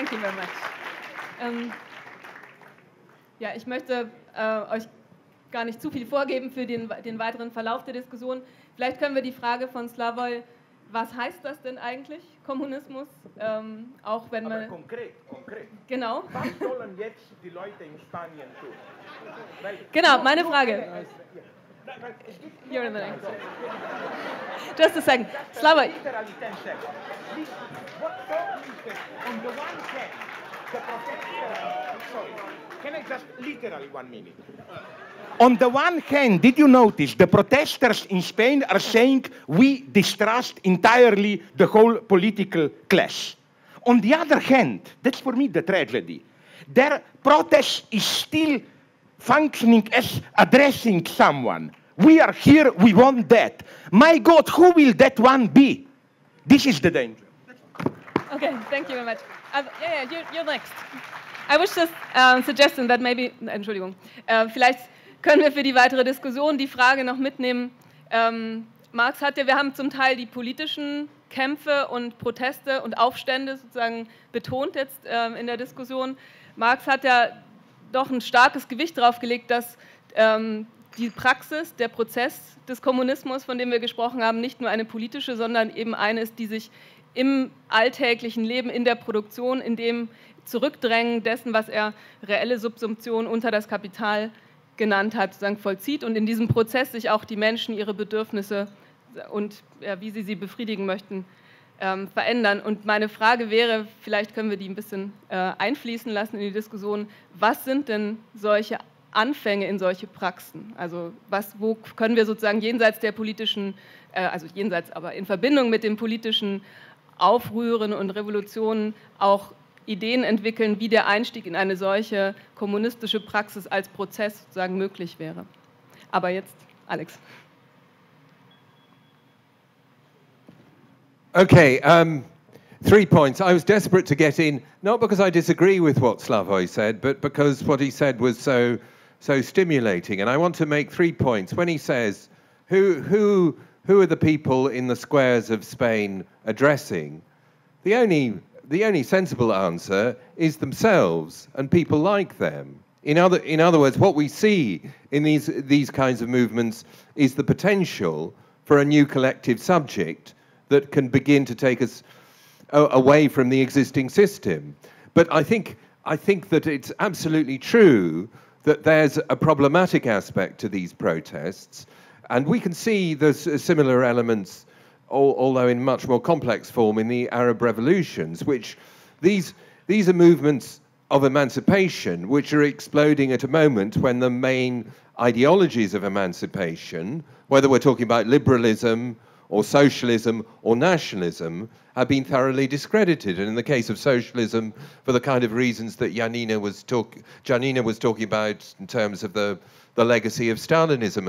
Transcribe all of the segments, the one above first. Thank you very much. Ja, ich möchte euch gar nicht zu viel vorgeben für den weiteren Verlauf der Diskussion. Vielleicht können wir die Frage von Slavoj, was heißt das denn eigentlich, Kommunismus? Auch wenn man... Aber konkret. Genau. Was sollen jetzt die Leute in Spanien tun? Weil genau, meine Frage. You're in the next. Just a second. Slavoj. Literally 10 seconds. What God is on the one hand, the prophet, sorry, can I just literally 1 minute? On the one hand, did you notice the protesters in Spain are saying we distrust entirely the whole political class? On the other hand, that's for me the tragedy. Their protest is still functioning as addressing someone. We are here, we want that. My God, who will that one be? This is the danger. Okay, thank you very much. You're next. I was just suggesting that maybe, Entschuldigung, vielleicht können wir für die weitere Diskussion die Frage noch mitnehmen. Marx hat ja, wir haben zum Teil die politischen Kämpfe und Proteste und Aufstände sozusagen betont jetzt in der Diskussion. Marx hat ja doch ein starkes Gewicht darauf gelegt, dass die Praxis, der Prozess des Kommunismus, von dem wir gesprochen haben, nicht nur eine politische, sondern eben eine ist, die sich im alltäglichen Leben, in der Produktion, in dem Zurückdrängen dessen, was er reelle Subsumption unter das Kapital genannt hat, sozusagen vollzieht und in diesem Prozess sich auch die Menschen, ihre Bedürfnisse und ja, wie sie sie befriedigen möchten, verändern. Und meine Frage wäre, vielleicht können wir die ein bisschen einfließen lassen in die Diskussion, was sind denn solche Anfänge in solche Praxen? Also wo können wir sozusagen jenseits der politischen, also jenseits, aber in Verbindung mit den politischen Aufrühren und Revolutionen auch Ideen entwickeln, wie der Einstieg in eine solche kommunistische Praxis als Prozess sozusagen möglich wäre? Aber jetzt, Alex. Okay, 3 points. I was desperate to get in, not because I disagree with what Slavoj said, but because what he said was so stimulating. And I want to make 3 points. When he says, who are the people in the squares of Spain addressing? The only sensible answer is themselves and people like them. In other words, what we see in these kinds of movements is the potential for a new collective subject that can begin to take us away from the existing system. But I think that it's absolutely true that there's a problematic aspect to these protests, and we can see there's similar elements, although in much more complex form, in the Arab revolutions, which these are movements of emancipation which are exploding at a moment when the main ideologies of emancipation, whether we're talking about liberalism or socialism or nationalism, have been thoroughly discredited. And in the case of socialism, for the kind of reasons that Janina was talking about in terms of the legacy of Stalinism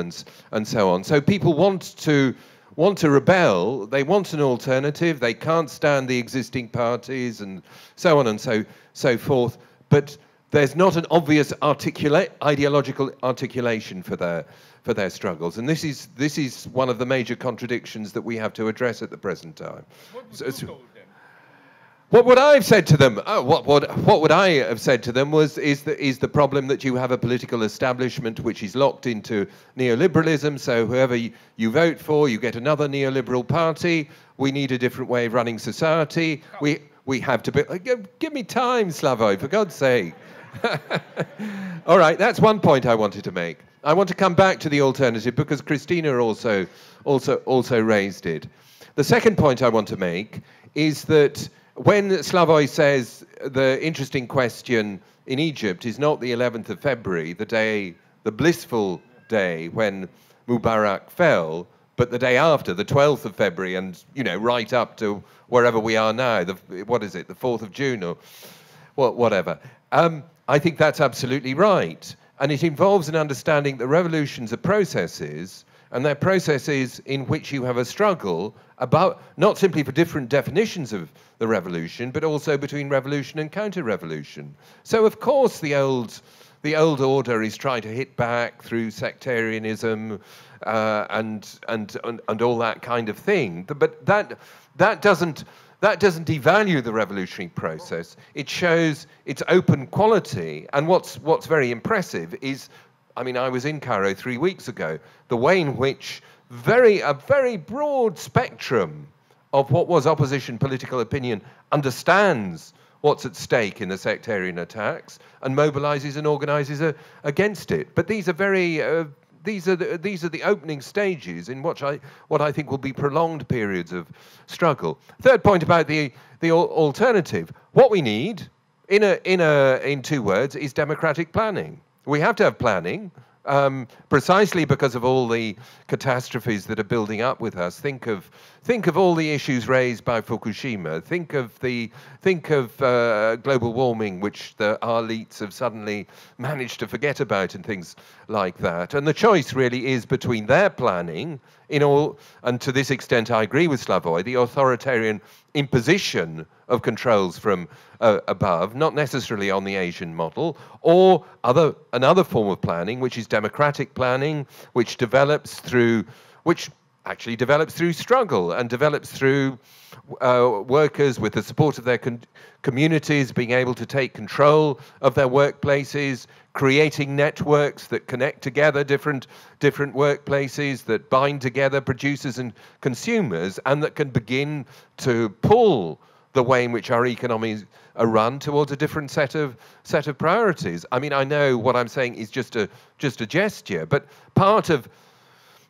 and so on. So people want to rebel, they want an alternative, they can't stand the existing parties and so on and so forth, but there's not an obvious ideological articulation for their struggles, and this is one of the major contradictions that we have to address at the present time. What would I have said to them? What would I have said to them is the problem that you have a political establishment which is locked into neoliberalism, so whoever you vote for, you get another neoliberal party. We need a different way of running society. We have to be... Give me time, Slavoj, for God's sake. All right, that's one point I wanted to make. I want to come back to the alternative because Christina also raised it. The second point I want to make is that when Slavoj says the interesting question in Egypt is not the 11th of February, the day, the blissful day when Mubarak fell, but the day after, the 12th of February, and right up to wherever we are now, the 4th of June or whatever. I think that's absolutely right. And it involves an understanding that revolutions are processes, and they're processes in which you have a struggle about not simply for different definitions of the revolution, but also between revolution and counter-revolution. So of course the old order is trying to hit back through sectarianism and all that kind of thing. But that doesn't That doesn't devalue the revolutionary process. It shows its open quality. And what's very impressive is, I mean, I was in Cairo 3 weeks ago, the way in which a very broad spectrum of what was opposition political opinion understands what's at stake in the sectarian attacks and mobilizes and organizes against it. But these are very... These are the opening stages in what I think will be prolonged periods of struggle. Third point about the alternative. What we need, in 2 words, is democratic planning. We have to have planning, precisely because of all the catastrophes that are building up with us. Think of all the issues raised by Fukushima. Think of global warming, which our elites have suddenly managed to forget about, and things like that. And the choice really is between their planning, and to this extent I agree with Slavoj, the authoritarian imposition of controls from above, not necessarily on the Asian model, or another form of planning, which is democratic planning, which develops through actually develops through struggle and develops through workers with the support of their communities being able to take control of their workplaces, creating networks that connect together different workplaces, that bind together producers and consumers, and that can begin to pull the way in which our economies are run towards a different set of priorities. I mean, I know what I'm saying is just a gesture, but part of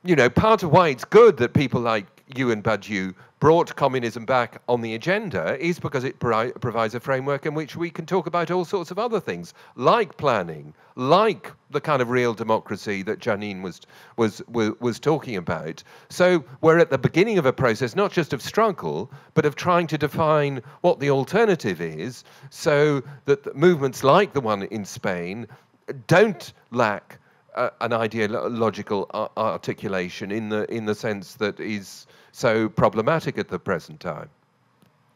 why it's good that people like you and Badiou brought communism back on the agenda is because it provides a framework in which we can talk about all sorts of other things, like planning, like the kind of real democracy that Janine was talking about. So we're at the beginning of a process, not just of struggle, but of trying to define what the alternative is, so that movements like the one in Spain don't lack an ideological articulation in the sense that is so problematic at the present time.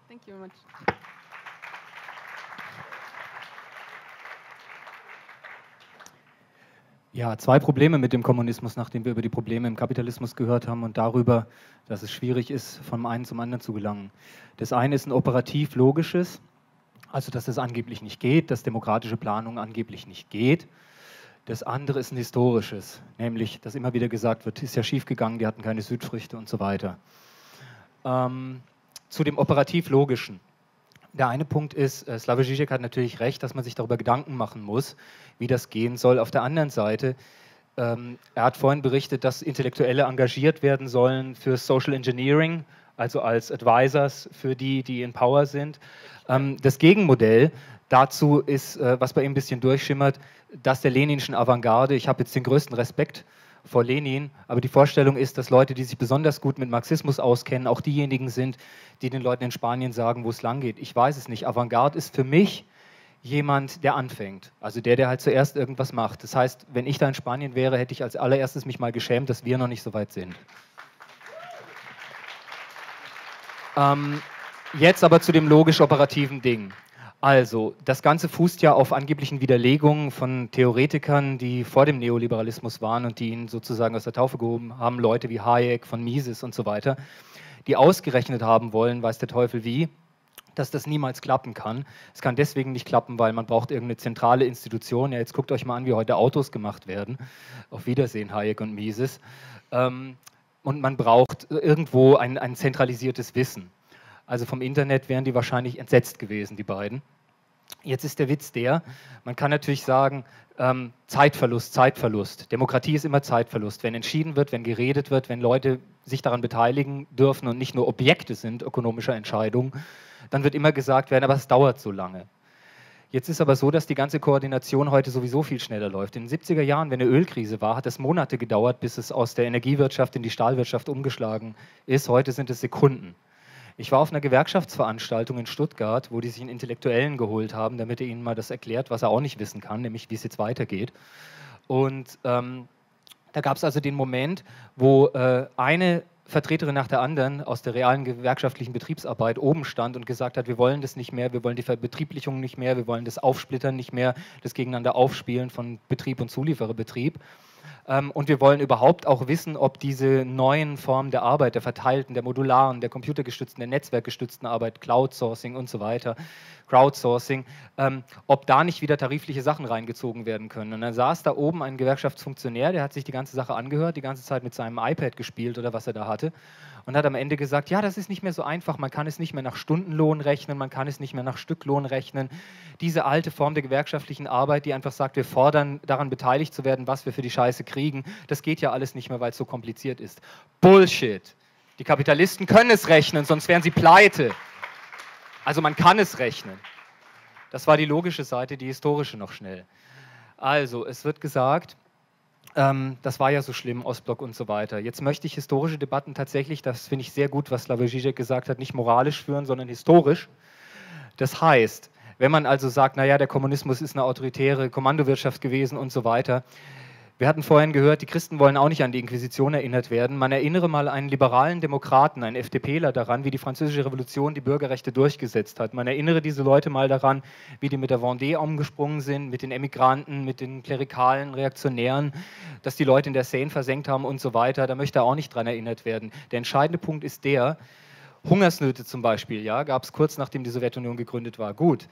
Thank you very much. Ja, 2 Probleme mit dem Kommunismus, nachdem wir über die Probleme im Kapitalismus gehört haben und darüber, dass es schwierig ist, vom einen zum anderen zu gelangen. Das eine ist ein operativ logisches, also dass es angeblich nicht geht, dass demokratische Planung angeblich nicht geht. Das andere ist ein historisches, nämlich, dass immer wieder gesagt wird, ist ja schiefgegangen, die hatten keine Südfrüchte und so weiter. Zu dem operativ-logischen. Der eine Punkt ist, Slavoj Žižek hat natürlich recht, dass man sich darüber Gedanken machen muss, wie das gehen soll. Auf der anderen Seite, er hat vorhin berichtet, dass Intellektuelle engagiert werden sollen für Social Engineering, also als Advisors für die, die in Power sind. Das Gegenmodell dazu ist, was bei ihm ein bisschen durchschimmert, dass der leninischen Avantgarde, ich habe jetzt den größten Respekt vor Lenin, aber die Vorstellung ist, dass Leute, die sich besonders gut mit Marxismus auskennen, auch diejenigen sind, die den Leuten in Spanien sagen, wo es lang geht. Ich weiß es nicht. Avantgarde ist für mich jemand, der anfängt, also der halt zuerst irgendwas macht. Das heißt, wenn ich da in Spanien wäre, hätte ich als allererstes mich mal geschämt, dass wir noch nicht so weit sind. Jetzt aber zu dem logisch-operativen Ding. Also, das Ganze fußt ja auf angeblichen Widerlegungen von Theoretikern, die vor dem Neoliberalismus waren und die ihn sozusagen aus der Taufe gehoben haben, Leute wie Hayek, von Mises und so weiter, die ausgerechnet haben wollen, weiß der Teufel wie, dass das niemals klappen kann. Es kann deswegen nicht klappen, weil man braucht irgendeine zentrale Institution. Ja, jetzt guckt euch mal an, wie heute Autos gemacht werden. Auf Wiedersehen, Hayek und Mises. Und man braucht irgendwo ein zentralisiertes Wissen. Also vom Internet wären die wahrscheinlich entsetzt gewesen, die beiden. Jetzt ist der Witz der, man kann natürlich sagen, Zeitverlust, Zeitverlust. Demokratie ist immer Zeitverlust. Wenn entschieden wird, wenn geredet wird, wenn Leute sich daran beteiligen dürfen und nicht nur Objekte sind ökonomischer Entscheidungen, dann wird immer gesagt werden, aber es dauert so lange. Jetzt ist aber so, dass die ganze Koordination heute sowieso viel schneller läuft. In den 70er Jahren, wenn eine Ölkrise war, hat es Monate gedauert, bis es aus der Energiewirtschaft in die Stahlwirtschaft umgeschlagen ist. Heute sind es Sekunden. Ich war auf einer Gewerkschaftsveranstaltung in Stuttgart, wo die sich einen Intellektuellen geholt haben, damit er ihnen mal das erklärt, was er auch nicht wissen kann, nämlich wie es jetzt weitergeht. Und da gab es also den Moment, wo eine Vertreterin nach der anderen aus der realen gewerkschaftlichen Betriebsarbeit oben stand und gesagt hat, wir wollen das nicht mehr, wir wollen die Verbetrieblichung nicht mehr, wir wollen das Aufsplittern nicht mehr, das Gegeneinander aufspielen von Betrieb und Zuliefererbetrieb. Und wir wollen überhaupt auch wissen, ob diese neuen Formen der Arbeit, der verteilten, der modularen, der computergestützten, der netzwerkgestützten Arbeit, Cloud-Sourcing und so weiter, Crowdsourcing, ob da nicht wieder tarifliche Sachen reingezogen werden können. Und dann saß da oben ein Gewerkschaftsfunktionär, der hat sich die ganze Sache angehört, die ganze Zeit mit seinem iPad gespielt oder was er da hatte und hat am Ende gesagt, ja, das ist nicht mehr so einfach, man kann es nicht mehr nach Stundenlohn rechnen, man kann es nicht mehr nach Stücklohn rechnen. Diese alte Form der gewerkschaftlichen Arbeit, die einfach sagt, wir fordern, daran beteiligt zu werden, was wir für die Scheiße kriegen, das geht ja alles nicht mehr, weil es so kompliziert ist. Bullshit! Die Kapitalisten können es rechnen, sonst wären sie pleite. Also man kann es rechnen. Das war die logische Seite, die historische noch schnell. Also, es wird gesagt, das war ja so schlimm, Ostblock und so weiter. Jetzt möchte ich historische Debatten tatsächlich, das finde ich sehr gut, was Slavoj Žižek gesagt hat, nicht moralisch führen, sondern historisch. Das heißt, wenn man also sagt, naja, der Kommunismus ist eine autoritäre Kommandowirtschaft gewesen und so weiter. Wir hatten vorhin gehört, die Christen wollen auch nicht an die Inquisition erinnert werden. Man erinnere mal einen liberalen Demokraten, einen FDPler daran, wie die Französische Revolution die Bürgerrechte durchgesetzt hat. Man erinnere diese Leute mal daran, wie die mit der Vendée umgesprungen sind, mit den Emigranten, mit den klerikalen Reaktionären, dass die Leute in der Seine versenkt haben und so weiter. Da möchte er auch nicht dran erinnert werden. Der entscheidende Punkt ist der, Hungersnöte zum Beispiel, ja, gab es kurz nachdem die Sowjetunion gegründet war. Gut.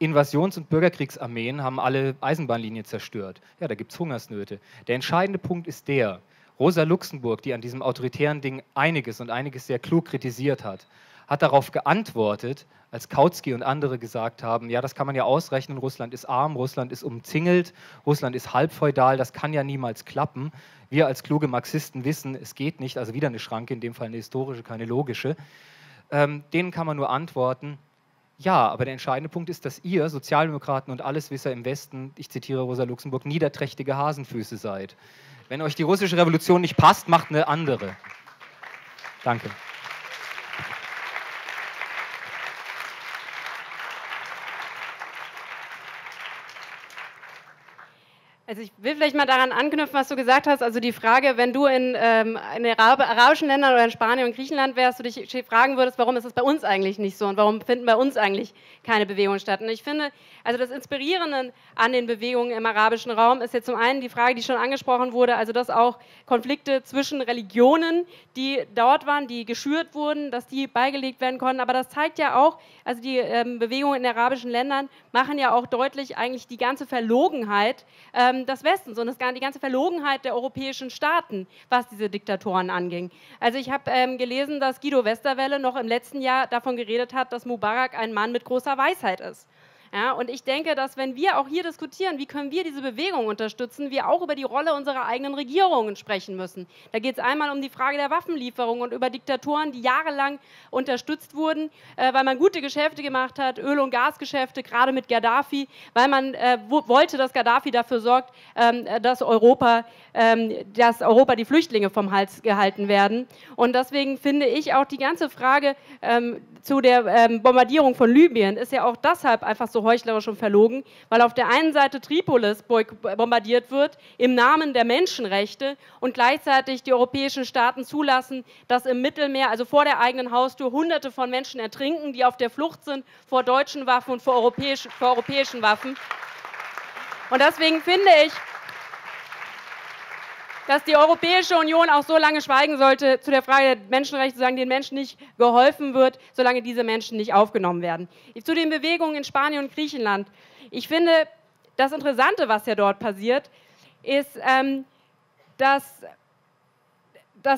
Invasions- und Bürgerkriegsarmeen haben alle Eisenbahnlinien zerstört. Ja, da gibt es Hungersnöte. Der entscheidende Punkt ist der, Rosa Luxemburg, die an diesem autoritären Ding einiges und einiges sehr klug kritisiert hat, hat darauf geantwortet, als Kautsky und andere gesagt haben, ja, das kann man ja ausrechnen, Russland ist arm, Russland ist umzingelt, Russland ist halbfeudal, das kann ja niemals klappen. Wir als kluge Marxisten wissen, es geht nicht, also wieder eine Schranke, in dem Fall eine historische, keine logische. Denen kann man nur antworten, ja, aber der entscheidende Punkt ist, dass ihr, Sozialdemokraten und Alleswisser im Westen, ich zitiere Rosa Luxemburg, niederträchtige Hasenfüße seid. Wenn euch die russische Revolution nicht passt, macht eine andere. Danke. Also ich will vielleicht mal daran anknüpfen, was du gesagt hast, also die Frage, wenn du in arabischen Ländern oder in Spanien und Griechenland wärst, du dich fragen würdest, warum ist es bei uns eigentlich nicht so und warum finden bei uns eigentlich keine Bewegungen statt? Und ich finde, also das Inspirierende an den Bewegungen im arabischen Raum ist jetzt zum einen die Frage, die schon angesprochen wurde, also dass auch Konflikte zwischen Religionen, die dort waren, die geschürt wurden, dass die beigelegt werden konnten, aber das zeigt ja auch, also die Bewegungen in arabischen Ländern machen ja auch deutlich eigentlich die ganze Verlogenheit des Westens und die ganze Verlogenheit der europäischen Staaten, was diese Diktatoren anging. Also ich habe gelesen, dass Guido Westerwelle noch im letzten Jahr davon geredet hat, dass Mubarak ein Mann mit großer Weisheit ist. Ja, und ich denke, dass wenn wir auch hier diskutieren, wie können wir diese Bewegung unterstützen, wir auch über die Rolle unserer eigenen Regierungen sprechen müssen. Da geht es einmal um die Frage der Waffenlieferung und über Diktatoren, die jahrelang unterstützt wurden, weil man gute Geschäfte gemacht hat, Öl- und Gasgeschäfte, gerade mit Gaddafi, weil man wollte, dass Gaddafi dafür sorgt, dass Europa die Flüchtlinge vom Hals gehalten werden. Und deswegen finde ich auch die ganze Frage zu der Bombardierung von Libyen ist ja auch deshalb einfach so heuchlerisch und verlogen, weil auf der einen Seite Tripolis bombardiert wird im Namen der Menschenrechte und gleichzeitig die europäischen Staaten zulassen, dass im Mittelmeer, also vor der eigenen Haustür, Hunderte von Menschen ertrinken, die auf der Flucht sind vor deutschen Waffen und vor europäischen Waffen. Und deswegen finde ich, dass die Europäische Union auch so lange schweigen sollte zu der Frage der Menschenrechte, solange den Menschen nicht geholfen wird, solange diese Menschen nicht aufgenommen werden. Zu den Bewegungen in Spanien und Griechenland. Ich finde, das Interessante, was ja dort passiert, ist, dass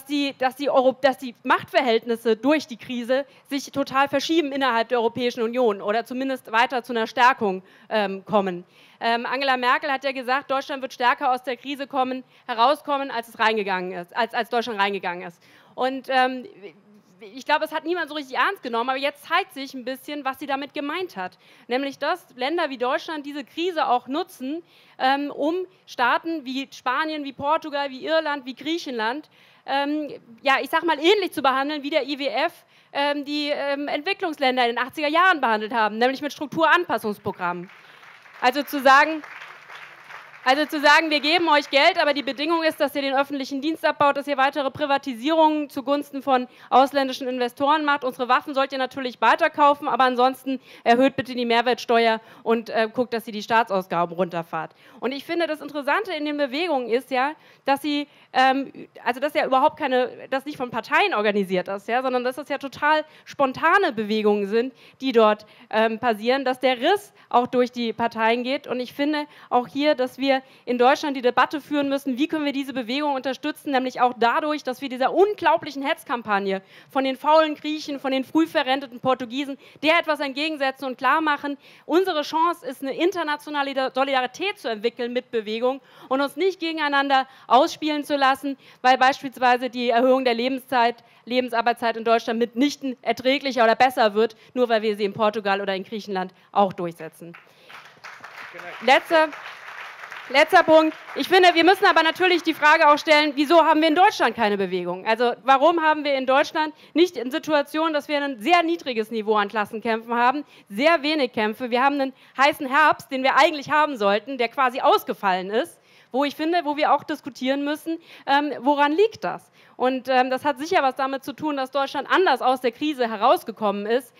die Machtverhältnisse durch die Krise sich total verschieben innerhalb der Europäischen Union oder zumindest weiter zu einer Stärkung kommen. Angela Merkel hat ja gesagt, Deutschland wird stärker aus der Krise herauskommen, als es reingegangen ist, als Deutschland reingegangen ist. Und ich glaube, es hat niemand so richtig ernst genommen, aber jetzt zeigt sich ein bisschen, was sie damit gemeint hat. Nämlich, dass Länder wie Deutschland diese Krise auch nutzen, um Staaten wie Spanien, wie Portugal, wie Irland, wie Griechenland, ja, ich sag mal, ähnlich zu behandeln wie der IWF, die Entwicklungsländer in den 80er Jahren behandelt haben, nämlich mit Strukturanpassungsprogrammen. Also zu sagen, Also zu sagen, wir geben euch Geld, aber die Bedingung ist, dass ihr den öffentlichen Dienst abbaut, dass ihr weitere Privatisierungen zugunsten von ausländischen Investoren macht. Unsere Waffen sollt ihr natürlich weiterkaufen, aber ansonsten erhöht bitte die Mehrwertsteuer und guckt, dass ihr die Staatsausgaben runterfahrt. Und ich finde, das Interessante in den Bewegungen ist ja, dass sie, dass nicht von Parteien organisiert ist, ja, sondern dass das ja total spontane Bewegungen sind, die dort passieren, dass der Riss auch durch die Parteien geht. Und ich finde auch hier, dass wir in Deutschland die Debatte führen müssen, wie können wir diese Bewegung unterstützen, nämlich auch dadurch, dass wir dieser unglaublichen Hetzkampagne von den faulen Griechen, von den früh verrenteten Portugiesen, der etwas entgegensetzen und klar machen, unsere Chance ist, eine internationale Solidarität zu entwickeln mit Bewegung und uns nicht gegeneinander ausspielen zu lassen, weil beispielsweise die Erhöhung der Lebensarbeitszeit in Deutschland mitnichten erträglicher oder besser wird, nur weil wir sie in Portugal oder in Griechenland auch durchsetzen. Letzter Punkt. Ich finde, wir müssen aber natürlich die Frage auch stellen, wieso haben wir in Deutschland keine Bewegung? Also warum haben wir in Deutschland nicht in Situationen, dass wir ein sehr niedriges Niveau an Klassenkämpfen haben, sehr wenig Kämpfe. Wir haben einen heißen Herbst, den wir eigentlich haben sollten, der quasi ausgefallen ist, wo ich finde, wo wir auch diskutieren müssen, woran liegt das? Und das hat sicher was damit zu tun, dass Deutschland anders aus der Krise herausgekommen ist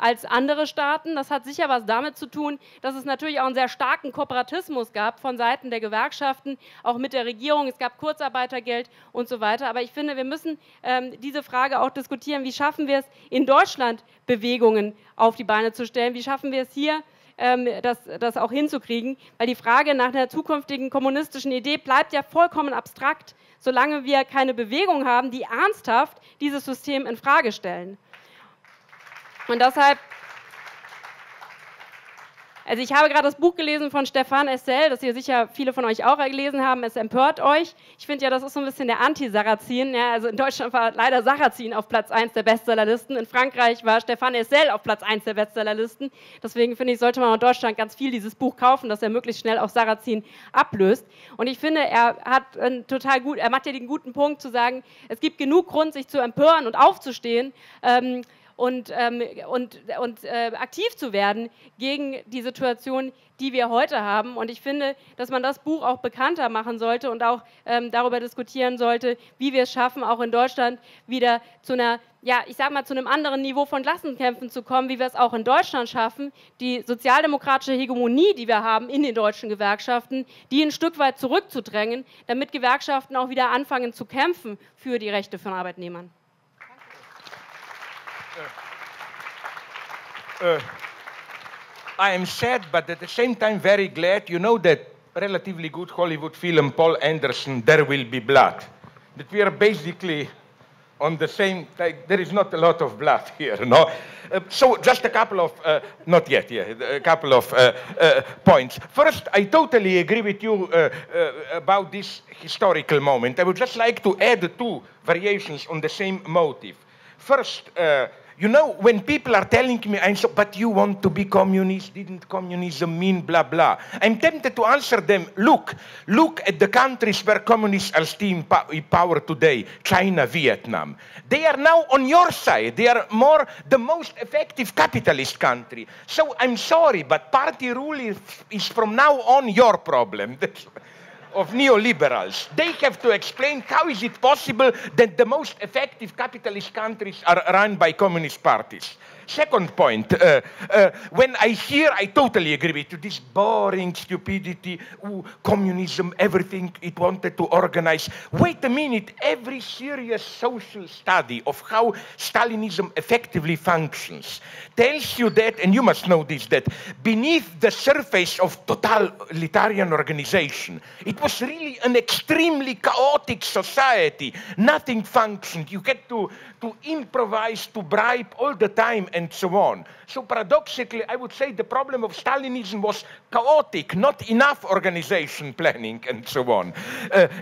als andere Staaten. Das hat sicher was damit zu tun, dass es natürlich auch einen sehr starken Kooperatismus gab von Seiten der Gewerkschaften, auch mit der Regierung. Es gab Kurzarbeitergeld und so weiter. Aber ich finde, wir müssen diese Frage auch diskutieren, wie schaffen wir es in Deutschland, Bewegungen auf die Beine zu stellen? Wie schaffen wir es hier, das auch hinzukriegen? Weil die Frage nach einer zukünftigen kommunistischen Idee bleibt ja vollkommen abstrakt, solange wir keine Bewegung haben, die ernsthaft dieses System in Frage stellen. Und deshalb, also ich habe gerade das Buch gelesen von Stefan Essel, das hier sicher viele von euch auch gelesen haben, Es empört euch. Ich finde ja, das ist so ein bisschen der Anti-Sarrazin. Ja, also in Deutschland war leider Sarrazin auf Platz 1 der Bestsellerlisten. In Frankreich war Stefan Essel auf Platz 1 der Bestsellerlisten. Deswegen finde ich, sollte man in Deutschland ganz viel dieses Buch kaufen, dass er möglichst schnell auch Sarrazin ablöst. Und ich finde, er macht ja den guten Punkt zu sagen, es gibt genug Grund, sich zu empören und aufzustehen, aktiv zu werden gegen die Situation, die wir heute haben. Und ich finde, dass man das Buch auch bekannter machen sollte und auch darüber diskutieren sollte, wie wir es schaffen, auch in Deutschland wieder zu einer, ja, ich sag mal, zu einem anderen Niveau von Klassenkämpfen zu kommen, wie wir es auch in Deutschland schaffen, die sozialdemokratische Hegemonie, die wir haben in den deutschen Gewerkschaften, die ein Stück weit zurückzudrängen, damit Gewerkschaften auch wieder anfangen zu kämpfen für die Rechte von Arbeitnehmern. I am sad, but at the same time very glad, you know, that relatively good Hollywood film Paul Anderson, There Will Be Blood, that we are basically on the same, like, there is not a lot of blood here, no? So just a couple of, not yet, yeah, a couple of points. First, I totally agree with you about this historical moment. I would just like to add two variations on the same motive. First, you know, when people are telling me, but you want to be communist, didn't communism mean blah, blah? I'm tempted to answer them, look at the countries where communists are still in power today, China, Vietnam. They are now on your side. They are the most effective capitalist country. So I'm sorry, but party rule is from now on your problem. Of neoliberals. They have to explain how is it possible that the most effective capitalist countries are run by communist parties. Second point, when I hear, I totally agree with you, this boring stupidity, ooh, communism, everything it wanted to organize. Wait a minute, every serious social study of how Stalinism effectively functions tells you that, and you must know this, that beneath the surface of totalitarian organization, it was really an extremely chaotic society. Nothing functioned. You had to improvise, to bribe all the time, and so on. So paradoxically, I would say the problem of Stalinism was chaotic, not enough organization planning, and so on.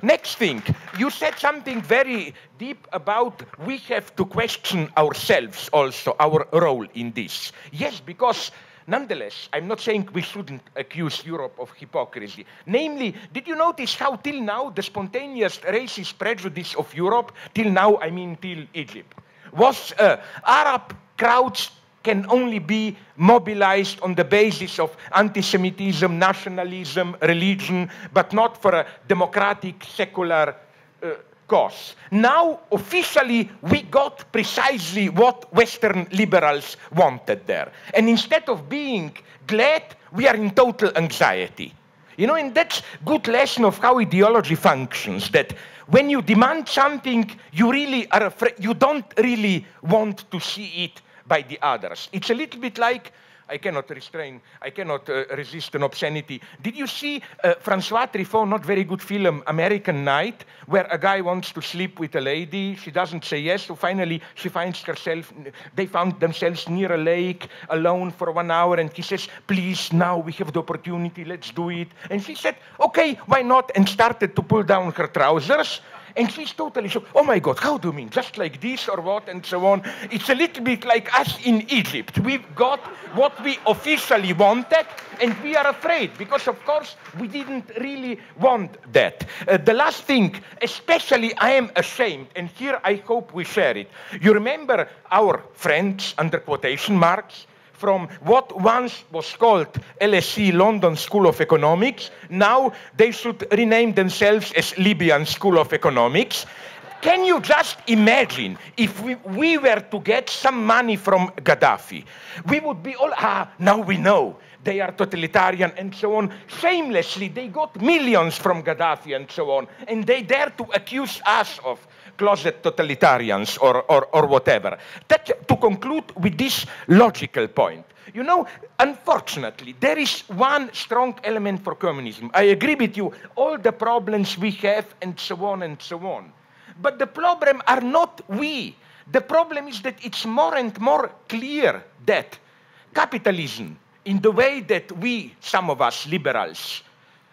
Next thing, you said something very deep about we have to question ourselves also, our role in this. Yes, because nonetheless, I'm not saying we shouldn't accuse Europe of hypocrisy. Namely, did you notice how till now the spontaneous racist prejudice of Europe, till now, I mean till Egypt, was Arab crowds can only be mobilized on the basis of anti-Semitism, nationalism, religion, but not for a democratic, secular cause. Now, officially, we got precisely what Western liberals wanted there. And instead of being glad, we are in total anxiety. You know, and that's a good lesson of how ideology functions, that when you demand something, you really are afraid, you don't really want to see it by the others. It's a little bit like, I cannot resist an obscenity. Did you see Francois Truffaut, not very good film, American Night, where a guy wants to sleep with a lady, she doesn't say yes, so finally she finds herself, they found themselves near a lake, alone for 1 hour, and he says, please, now we have the opportunity, let's do it. And she said, okay, why not, and started to pull down her trousers. And she's totally shocked. Oh my God, how do you mean? Just like this or what, and so on. It's a little bit like us in Egypt. We've got what we officially wanted, and we are afraid, because of course we didn't really want that. The last thing, especially I am ashamed, and here I hope we share it. You remember our friends, under quotation marks, from what once was called LSE, London School of Economics. Now they should rename themselves as Libyan School of Economics. Can you just imagine if we were to get some money from Gaddafi? We would be all, ah, now we know. They are totalitarian and so on. Shamelessly, they got millions from Gaddafi and so on. And they dare to accuse us of closet totalitarians or whatever. That, to conclude with this logical point. You know, unfortunately, there is one strong element for communism. I agree with you, all the problems we have and so on and so on. But the problem are not we. The problem is that it's more and more clear that capitalism, in the way that we, some of us liberals,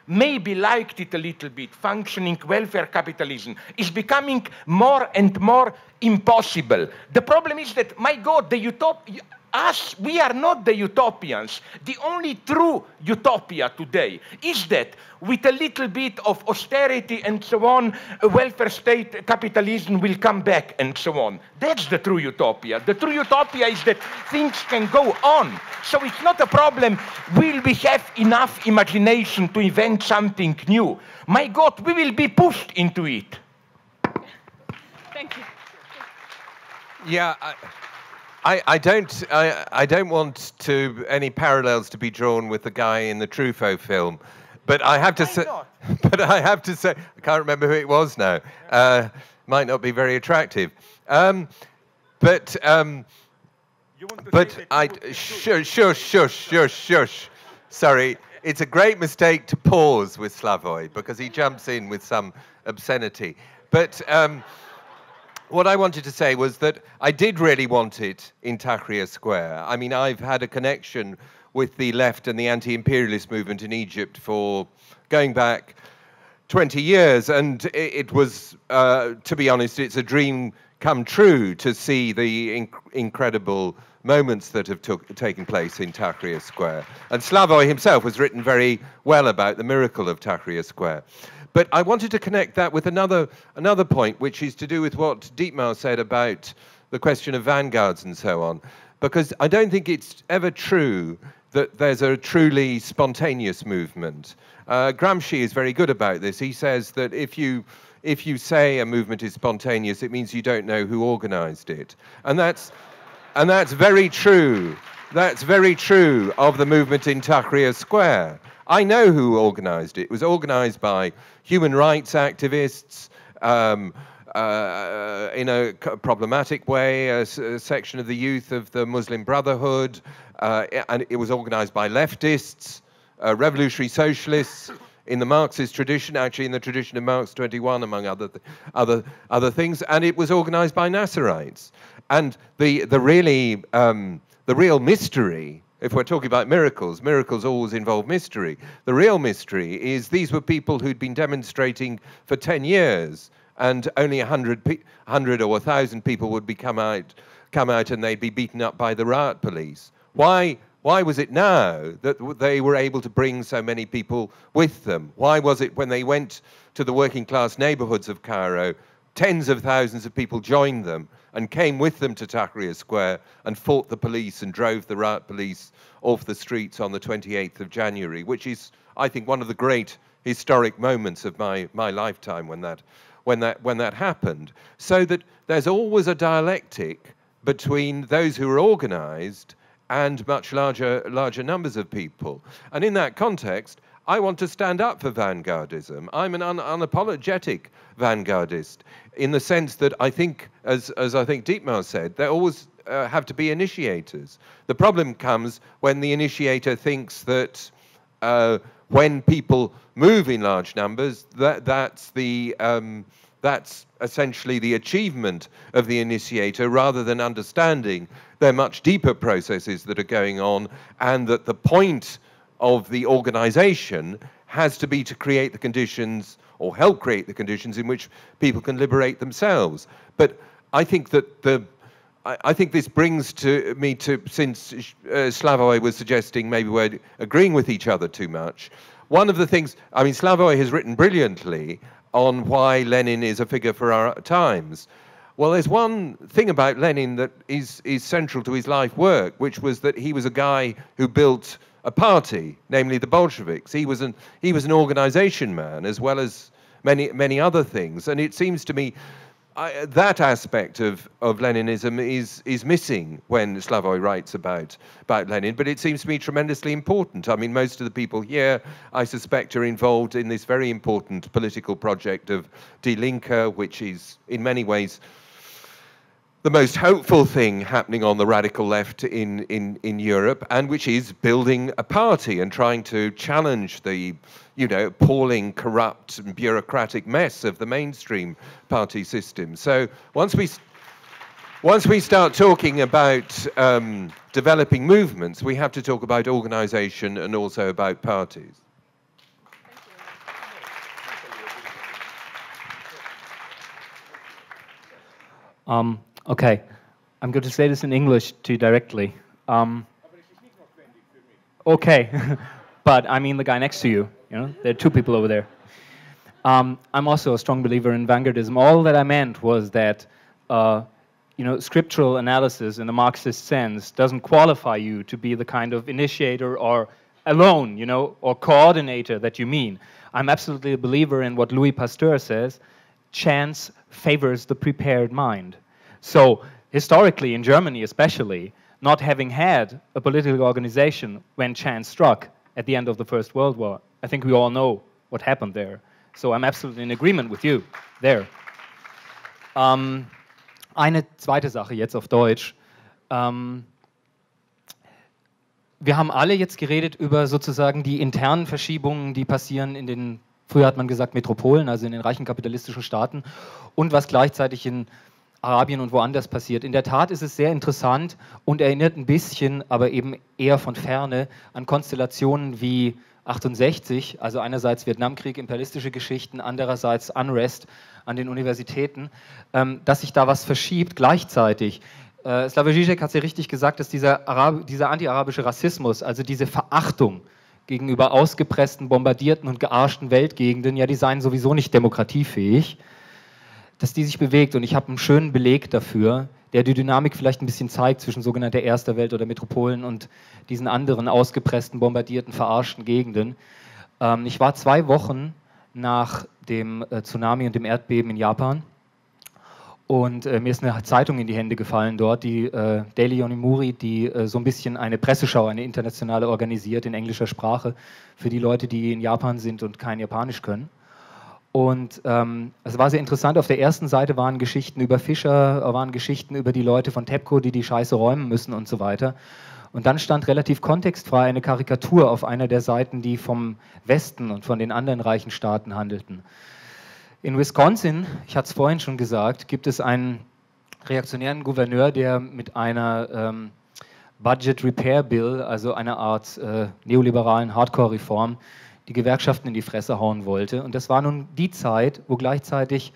maybe liked it a little bit, functioning welfare capitalism, is becoming more and more impossible. The problem is that, my God, the utopia, us, we are not the utopians. The only true utopia today is that with a little bit of austerity and so on, a welfare state capitalism will come back and so on. That's the true utopia. The true utopia is that things can go on. So it's not a problem, will we have enough imagination to invent something new? My God, we will be pushed into it. Thank you. Yeah. I don't want to any parallels to be drawn with the guy in the Truffaut film, but I have to say, I can't remember who it was now. Might not be very attractive, shush. Sorry, it's a great mistake to pause with Slavoj because he jumps in with some obscenity, but. What I wanted to say was that I did really want it in Tahrir Square. I mean, I've had a connection with the left and the anti-imperialist movement in Egypt for going back 20 years, and it was, to be honest, it's a dream come true to see the incredible moments that have taken place in Tahrir Square. And Slavoj himself has written very well about the miracle of Tahrir Square. But I wanted to connect that with another point, which is to do with what Dietmar said about the question of vanguards and so on, because I don't think it's ever true that there's a truly spontaneous movement. Gramsci is very good about this. He says that if you say a movement is spontaneous, it means you don't know who organized it. And that's very true. That's very true of the movement in Tahrir Square. I know who organized it. It was organized by human rights activists in a problematic way, a section of the youth of the Muslim Brotherhood, and it was organized by leftists, revolutionary socialists in the Marxist tradition, actually in the tradition of Marx 21, among other things, and it was organized by Nasserites. And the real mystery, if we're talking about miracles, miracles always involve mystery. The real mystery is these were people who'd been demonstrating for 10 years and only 100 or 1,000 people would be come out and they'd be beaten up by the riot police. Why was it now that they were able to bring so many people with them? Why was it when they went to the working class neighborhoods of Cairo, tens of thousands of people joined them and came with them to Tahrir Square and fought the police and drove the riot police off the streets on the 28th of January, which is, I think, one of the great historic moments of my lifetime when that happened. So that there's always a dialectic between those who are organized and much larger numbers of people. And in that context, I want to stand up for vanguardism. I'm an unapologetic vanguardist in the sense that I think, as I think Dietmar said, there always have to be initiators. The problem comes when the initiator thinks that when people move in large numbers, that's essentially the achievement of the initiator, rather than understanding there are much deeper processes that are going on, and that the point of the organization has to be to create the conditions, or help create the conditions, in which people can liberate themselves. But I think that I think this brings to me to, since Slavoj was suggesting maybe we're agreeing with each other too much, one of the things, I mean, Slavoj has written brilliantly on why Lenin is a figure for our times. Well, there's one thing about Lenin that is central to his life work, which was that he was a guy who built a party, namely the Bolsheviks. He was an organization man, as well as many other things. And it seems to me that aspect of Leninism is missing when Slavoj writes about Lenin, but it seems to me tremendously important. I mean, most of the people here, I suspect, are involved in this very important political project of Die Linke, which is in many ways the most hopeful thing happening on the radical left in Europe, and which is building a party and trying to challenge the, you know, appalling, corrupt, and bureaucratic mess of the mainstream party system. So once we start talking about developing movements, we have to talk about organization and also about parties. Okay, I'm going to say this in English too directly. Okay, but I mean the guy next to you, you know, there are two people over there. I'm also a strong believer in vanguardism. All that I meant was that, you know, scriptural analysis in the Marxist sense doesn't qualify you to be the kind of initiator or alone, you know, or coordinator that you mean. I'm absolutely a believer in what Louis Pasteur says, chance favors the prepared mind. So historically, in Germany especially, not having had a political organization when chance struck at the end of the First World War, I think we all know what happened there. So I'm absolutely in agreement with you there. Eine zweite Sache jetzt auf Deutsch. Wir haben alle jetzt geredet über sozusagen die internen Verschiebungen, die passieren in den, früher hat man gesagt Metropolen, also in den reichen kapitalistischen Staaten, und was gleichzeitig in Arabien und woanders passiert. In der Tat ist es sehr interessant und erinnert ein bisschen, aber eben eher von Ferne, an Konstellationen wie 68, also einerseits Vietnamkrieg, imperialistische Geschichten, andererseits Unrest an den Universitäten, dass sich da was verschiebt gleichzeitig. Slavoj Žižek hat es ja richtig gesagt, dass dieser anti-arabische Rassismus, also diese Verachtung gegenüber ausgepressten, bombardierten und gearschten Weltgegenden, ja, die seien sowieso nicht demokratiefähig, dass die sich bewegt, und ich habe einen schönen Beleg dafür, der die Dynamik vielleicht ein bisschen zeigt zwischen sogenannter Erster Welt oder Metropolen und diesen anderen ausgepressten, bombardierten, verarschten Gegenden. Ich war 2 Wochen nach dem Tsunami und dem Erdbeben in Japan, und mir ist eine Zeitung in die Hände gefallen dort, die Daily Onimuri, die so ein bisschen eine Presseschau, eine internationale organisiert in englischer Sprache für die Leute, die in Japan sind und kein Japanisch können. Und es war sehr interessant, auf der ersten Seite waren Geschichten über Fischer, waren Geschichten über die Leute von TEPCO, die Scheiße räumen müssen und so weiter. Und dann stand relativ kontextfrei eine Karikatur auf einer der Seiten, die vom Westen und von den anderen reichen Staaten handelten. In Wisconsin, ich hatte es vorhin schon gesagt, gibt es einen reaktionären Gouverneur, der mit einer Budget Repair Bill, also einer Art neoliberalen Hardcore-Reform, die Gewerkschaften in die Fresse hauen wollte. Und das war nun die Zeit, wo gleichzeitig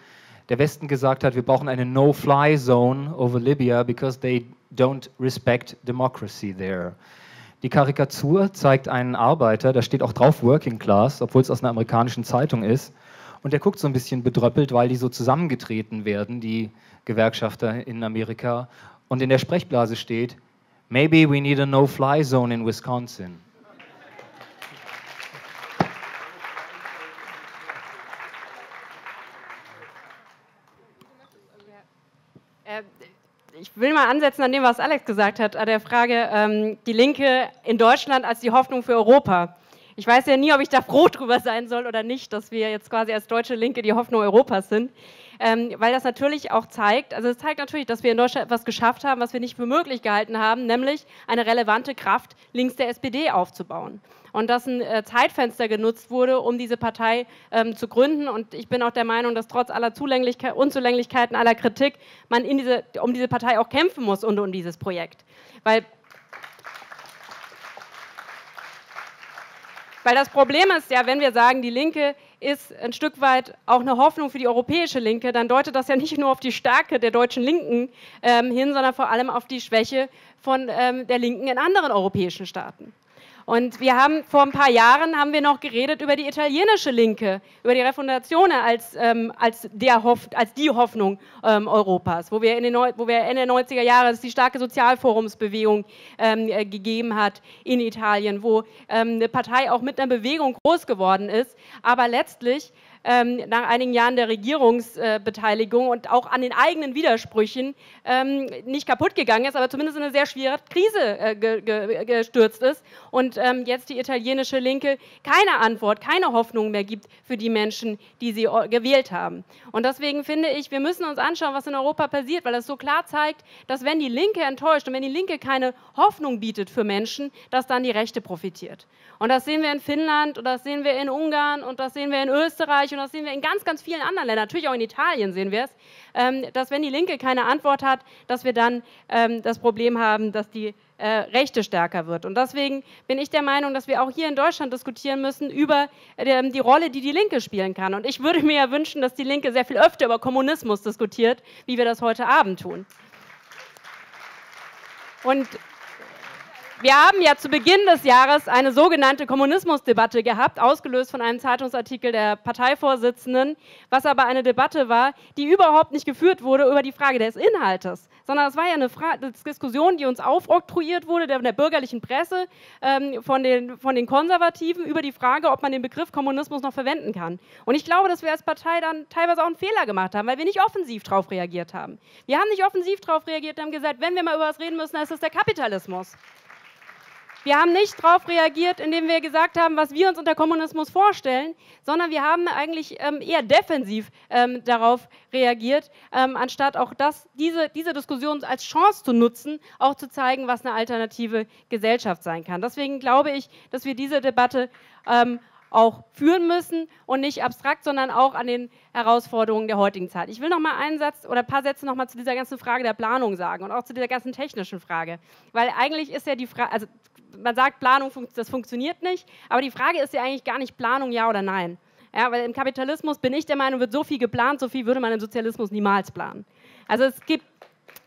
der Westen gesagt hat, wir brauchen eine No-Fly-Zone over Libya, because they don't respect democracy there. Die Karikatur zeigt einen Arbeiter, da steht auch drauf Working Class, obwohl es aus einer amerikanischen Zeitung ist, und der guckt so ein bisschen bedröppelt, weil die so zusammengetreten werden, die Gewerkschafter in Amerika, und in der Sprechblase steht, maybe we need a no-fly zone in Wisconsin. Ich will mal ansetzen an dem, was Alex gesagt hat, an der Frage, die Linke in Deutschland als die Hoffnung für Europa. Ich weiß ja nie, ob ich da froh drüber sein soll oder nicht, dass wir jetzt quasi als deutsche Linke die Hoffnung Europas sind, weil das natürlich auch zeigt, also es zeigt natürlich, dass wir in Deutschland etwas geschafft haben, was wir nicht für möglich gehalten haben, nämlich eine relevante Kraft links der SPD aufzubauen. Und dass ein Zeitfenster genutzt wurde, um diese Partei zu gründen. Und ich bin auch der Meinung, dass trotz aller Unzulänglichkeiten, aller Kritik, man um diese Partei auch kämpfen muss und um dieses Projekt. Weil das Problem ist ja, wenn wir sagen, die Linke ist ein Stück weit auch eine Hoffnung für die europäische Linke, dann deutet das ja nicht nur auf die Stärke der deutschen Linken hin, sondern vor allem auf die Schwäche von der Linken in anderen europäischen Staaten. Und wir haben vor ein paar Jahren noch geredet über die italienische Linke, über die Rifondazione als die Hoffnung Europas, wo wir, wo wir Ende der 90er Jahre die starke Sozialforumsbewegung gegeben hat in Italien, wo eine Partei auch mit einer Bewegung groß geworden ist, aber letztlich nach einigen Jahren der Regierungsbeteiligung und auch an den eigenen Widersprüchen nicht kaputt gegangen ist, aber zumindest in eine sehr schwere Krise gestürzt ist und jetzt die italienische Linke keine Antwort, keine Hoffnung mehr gibt für die Menschen, die sie gewählt haben. Und deswegen finde ich, wir müssen uns anschauen, was in Europa passiert, weil das so klar zeigt, dass wenn die Linke enttäuscht und wenn die Linke keine Hoffnung bietet für Menschen, dass dann die Rechte profitiert. Und das sehen wir in Finnland und das sehen wir in Ungarn und das sehen wir in Österreich und das sehen wir in ganz, ganz vielen anderen Ländern, natürlich auch in Italien sehen wir es, dass wenn die Linke keine Antwort hat, dass wir dann das Problem haben, dass die Rechte stärker wird. Und deswegen bin ich der Meinung, dass wir auch hier in Deutschland diskutieren müssen über die Rolle, die die Linke spielen kann. Und ich würde mir ja wünschen, dass die Linke sehr viel öfter über Kommunismus diskutiert, wie wir das heute Abend tun. Und wir haben ja zu Beginn des Jahres eine sogenannte Kommunismusdebatte gehabt, ausgelöst von einem Zeitungsartikel der Parteivorsitzenden, was aber eine Debatte war, die überhaupt nicht geführt wurde über die Frage des Inhaltes, sondern es war ja eine Diskussion, die uns aufoktroyiert wurde, der bürgerlichen Presse, von den Konservativen, über die Frage, ob man den Begriff Kommunismus noch verwenden kann. Und ich glaube, dass wir als Partei dann teilweise auch einen Fehler gemacht haben, weil wir nicht offensiv darauf reagiert haben. Wir haben nicht offensiv darauf reagiert und haben gesagt, wenn wir mal über was reden müssen, dann ist das der Kapitalismus. Wir haben nicht darauf reagiert, indem wir gesagt haben, was wir uns unter Kommunismus vorstellen, sondern wir haben eigentlich eher defensiv darauf reagiert, anstatt auch diese Diskussion als Chance zu nutzen, auch zu zeigen, was eine alternative Gesellschaft sein kann. Deswegen glaube ich, dass wir diese Debatte auch führen müssen und nicht abstrakt, sondern auch an den Herausforderungen der heutigen Zeit. Ich will noch mal einen Satz oder ein paar Sätze noch mal zu dieser ganzen Frage der Planung sagen und auch zu dieser ganzen technischen Frage, weil eigentlich ist ja die Frage, also man sagt Planung, das funktioniert nicht, aber die Frage ist ja eigentlich gar nicht Planung, ja oder nein. Ja, weil im Kapitalismus bin ich der Meinung, wird so viel geplant, so viel würde man im Sozialismus niemals planen. Also es gibt,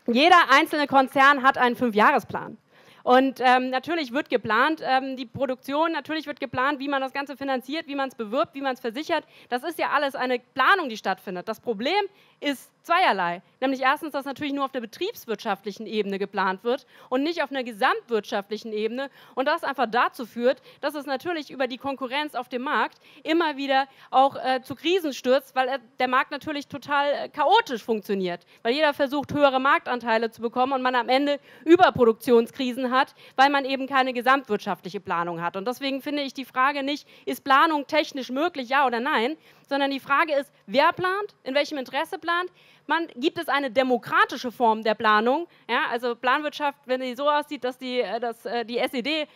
jeder einzelne Konzern hat einen 5-Jahresplan. Und natürlich wird geplant, die Produktion, natürlich wird geplant, wie man das Ganze finanziert, wie man es bewirbt, wie man es versichert. Das ist ja alles eine Planung, die stattfindet. Das Problem ist zweierlei. Nämlich erstens, dass natürlich nur auf der betriebswirtschaftlichen Ebene geplant wird und nicht auf einer gesamtwirtschaftlichen Ebene. Und das einfach dazu führt, dass es natürlich über die Konkurrenz auf dem Markt immer wieder auch zu Krisen stürzt, weil der Markt natürlich total chaotisch funktioniert. Weil jeder versucht, höhere Marktanteile zu bekommen und man am Ende Überproduktionskrisen hat, weil man eben keine gesamtwirtschaftliche Planung hat. Und deswegen finde ich die Frage nicht, ist Planung technisch möglich, ja oder nein, sondern die Frage ist, wer plant, in welchem Interesse plant, gibt es eine demokratische Form der Planung, ja, also Planwirtschaft, wenn sie so aussieht, dass die SED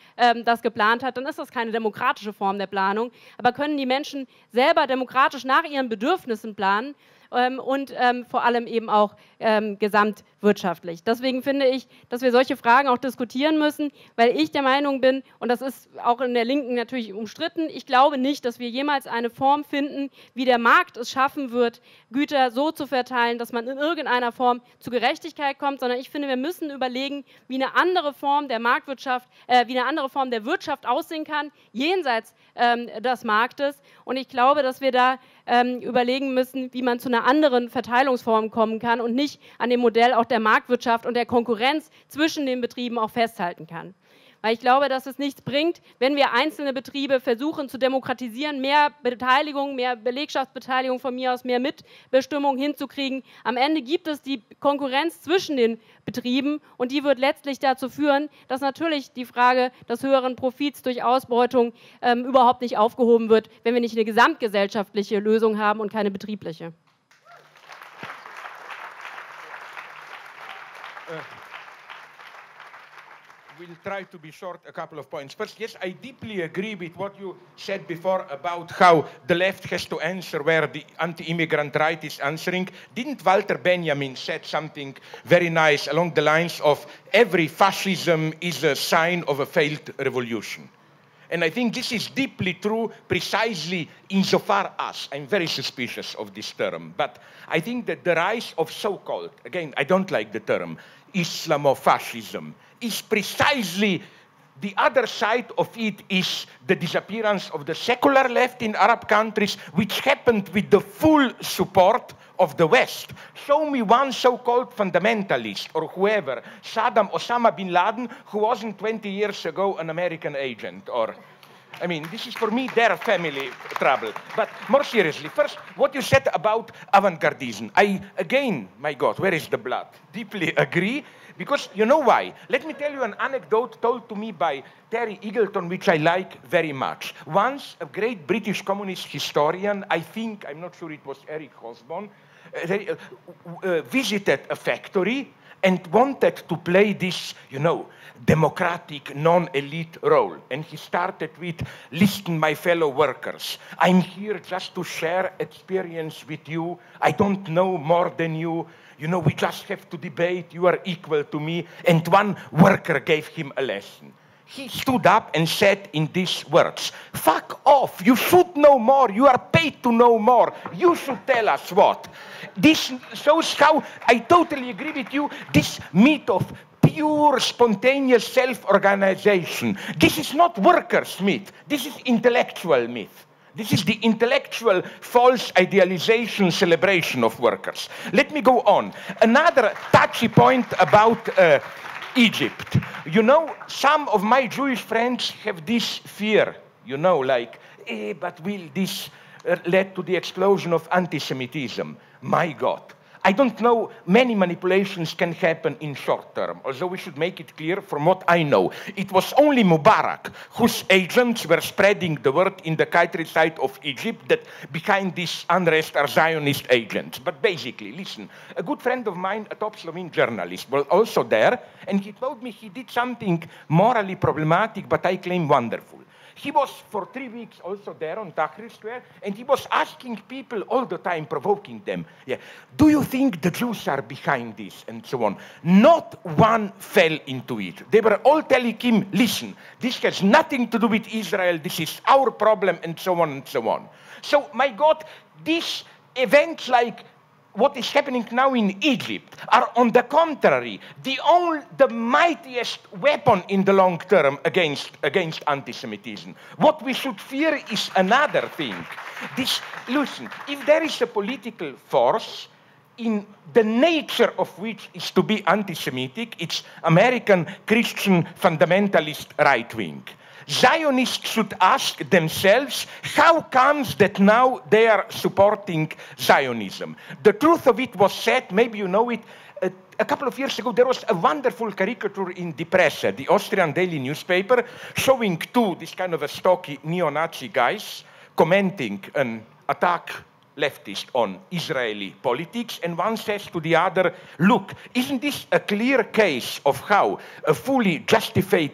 das geplant hat, dann ist das keine demokratische Form der Planung, aber können die Menschen selber demokratisch nach ihren Bedürfnissen planen, und vor allem eben auch gesamtwirtschaftlich. Deswegen finde ich, dass wir solche Fragen auch diskutieren müssen, weil ich der Meinung bin, und das ist auch in der Linken natürlich umstritten, ich glaube nicht, dass wir jemals eine Form finden, wie der Markt es schaffen wird, Güter so zu verteilen, dass man in irgendeiner Form zu Gerechtigkeit kommt, sondern ich finde, wir müssen überlegen, wie eine andere Form der Marktwirtschaft, wie eine andere Form der Wirtschaft aussehen kann, jenseits des Marktes. Und ich glaube, dass wir da überlegen müssen, wie man zu einer anderen Verteilungsform kommen kann und nicht an dem Modell auch der Marktwirtschaft und der Konkurrenz zwischen den Betrieben auch festhalten kann. Weil ich glaube, dass es nichts bringt, wenn wir einzelne Betriebe versuchen zu demokratisieren, mehr Beteiligung, mehr Belegschaftsbeteiligung von mir aus, mehr Mitbestimmung hinzukriegen. Am Ende gibt es die Konkurrenz zwischen den Betrieben und die wird letztlich dazu führen, dass natürlich die Frage des höheren Profits durch Ausbeutung überhaupt nicht aufgehoben wird, wenn wir nicht eine gesamtgesellschaftliche Lösung haben und keine betriebliche. We'll try to be short a couple of points. First, yes, I deeply agree with what you said before about how the left has to answer where the anti-immigrant right is answering. Didn't Walter Benjamin said something very nice along the lines of every fascism is a sign of a failed revolution? And I think this is deeply true precisely insofar as, I'm very suspicious of this term, but I think that the rise of so-called, again, I don't like the term, Islamofascism is precisely the other side of it is the disappearance of the secular left in Arab countries, which happened with the full support of the West. Show me one so-called fundamentalist or whoever, Saddam Osama bin Laden, who wasn't 20 years ago an American agent or... I mean, this is for me their family trouble. But more seriously, first, what you said about avant-gardism. I, again, my God, where is the blood? Deeply agree, because you know why? Let me tell you an anecdote told to me by Terry Eagleton, which I like very much. Once, a great British communist historian, I think, I'm not sure it was Eric Hobsbawm, visited a factory and wanted to play this, you know, democratic, non-elite role. And he started with, listen, my fellow workers, I'm here just to share experience with you. I don't know more than you. You know, we just have to debate. You are equal to me. And one worker gave him a lesson. He stood up and said in these words, fuck off, you should know more, you are paid to know more, you should tell us what. This shows how, I totally agree with you, this myth of pure, spontaneous self-organization. This is not workers' myth, this is intellectual myth. This is the intellectual false idealization celebration of workers. Let me go on. Another touchy point about Egypt. You know, some of my Jewish friends have this fear, you know, like, but will this lead to the explosion of anti-Semitism? My God. I don't know, many manipulations can happen in short term, although we should make it clear from what I know. It was only Mubarak, whose agents were spreading the word in the countryside of Egypt that behind this unrest are Zionist agents. But basically, listen, a good friend of mine, a top Slovene journalist, was also there, and he told me he did something morally problematic, but I claim wonderful. He was for 3 weeks also there on Tahrir Square, and he was asking people all the time, provoking them, yeah, do you think the Jews are behind this, and so on. Not one fell into it. They were all telling him, listen, this has nothing to do with Israel, this is our problem, and so on, and so on. So, my God, these events like what is happening now in Egypt are, on the contrary, the mightiest weapon in the long term against anti-Semitism. What we should fear is another thing. This, listen, if there is a political force in the nature of which is to be anti-Semitic, it's American Christian fundamentalist right wing. Zionists should ask themselves, how comes that now they are supporting Zionism? The truth of it was said, maybe you know it, a couple of years ago there was a wonderful caricature in Die Presse, the Austrian daily newspaper, showing this kind of a stocky neo-Nazi guys commenting an attack leftist on Israeli politics, and one says to the other, look, isn't this a clear case of how a fully justified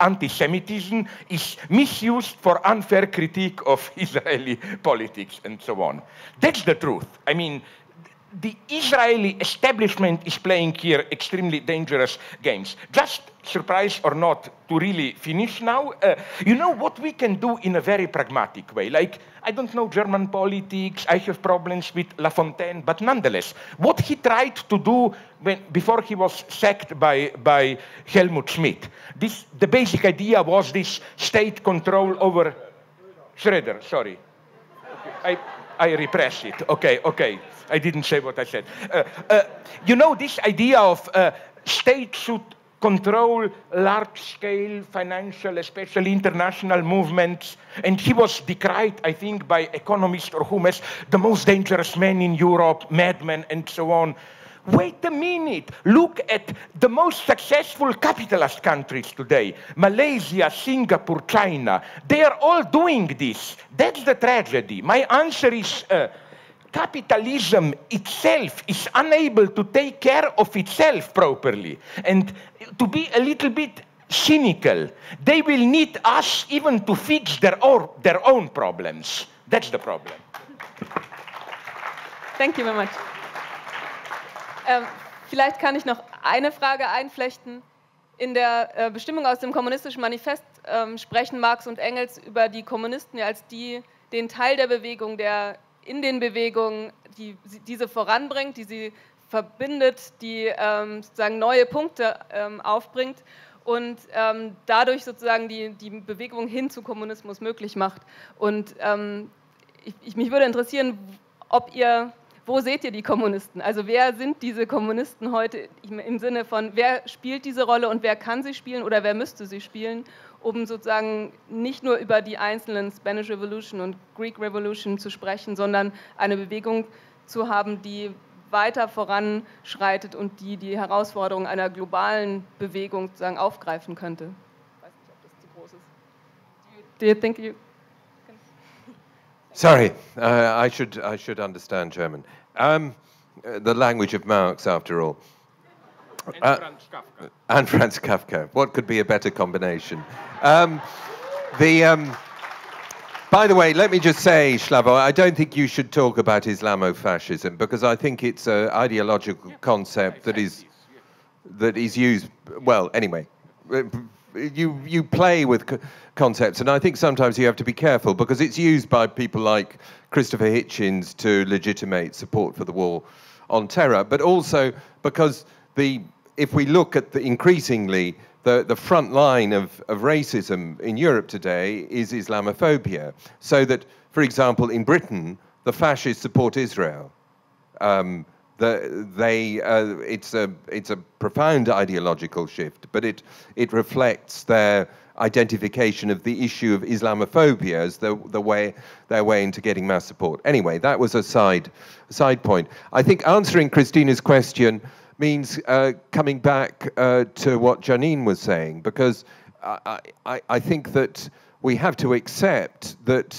anti-Semitism is misused for unfair critique of Israeli politics, and so on. That's the truth. I mean, the Israeli establishment is playing here extremely dangerous games. Just, surprise or not, to really finish now, you know what we can do in a very pragmatic way? Like, I don't know German politics, I have problems with La Fontaine, but nonetheless, what he tried to do before he was sacked by Helmut Schmidt, the basic idea was this state control over... Schröder, sorry. Okay. I repress it. Okay, okay. I didn't say what I said. You know, this idea of state should control large-scale financial, especially international movements. And he was decried, I think, by economists or whom as the most dangerous man in Europe, madman, and so on. Wait a minute, look at the most successful capitalist countries today. Malaysia, Singapore, China, they are all doing this. That's the tragedy. My answer is capitalism itself is unable to take care of itself properly. And to be a little bit cynical, they will need us even to fix their own problems. That's the problem. Thank you very much. Vielleicht kann ich noch eine Frage einflechten. In der Bestimmung aus dem Kommunistischen Manifest sprechen Marx und Engels über die Kommunisten als den Teil der Bewegung, der in den Bewegungen diese voranbringt, die sie verbindet, die sozusagen neue Punkte aufbringt und dadurch sozusagen die Bewegung hin zu Kommunismus möglich macht. Und mich würde interessieren, wo seht ihr die Kommunisten? Also wer sind diese Kommunisten heute im Sinne von, wer spielt diese Rolle und wer kann sie spielen oder wer müsste sie spielen, um sozusagen nicht nur über die einzelnen Spanish Revolution und Greek Revolution zu sprechen, sondern eine Bewegung zu haben, die weiter voranschreitet und die Herausforderungen einer globalen Bewegung sozusagen aufgreifen könnte? Ich weiß nicht, ob das zu groß ist. Do you think you... Sorry, I should understand German. The language of Marx, after all. And Franz Kafka. And Franz Kafka. What could be a better combination? By the way, let me just say, Slavoj, I don't think you should talk about Islamofascism, because I think it's an ideological concept that is used, well, anyway. You play with concepts, and I think sometimes you have to be careful because it's used by people like Christopher Hitchens to legitimate support for the war on terror, but also because if we look at the front line of racism in Europe today is Islamophobia. So that, for example, in Britain, the fascists support Israel. It's a profound ideological shift, but it reflects their identification of the issue of Islamophobia as their way into getting mass support. Anyway, that was a side point. I think answering Christina's question means coming back to what Janine was saying, because I think that we have to accept that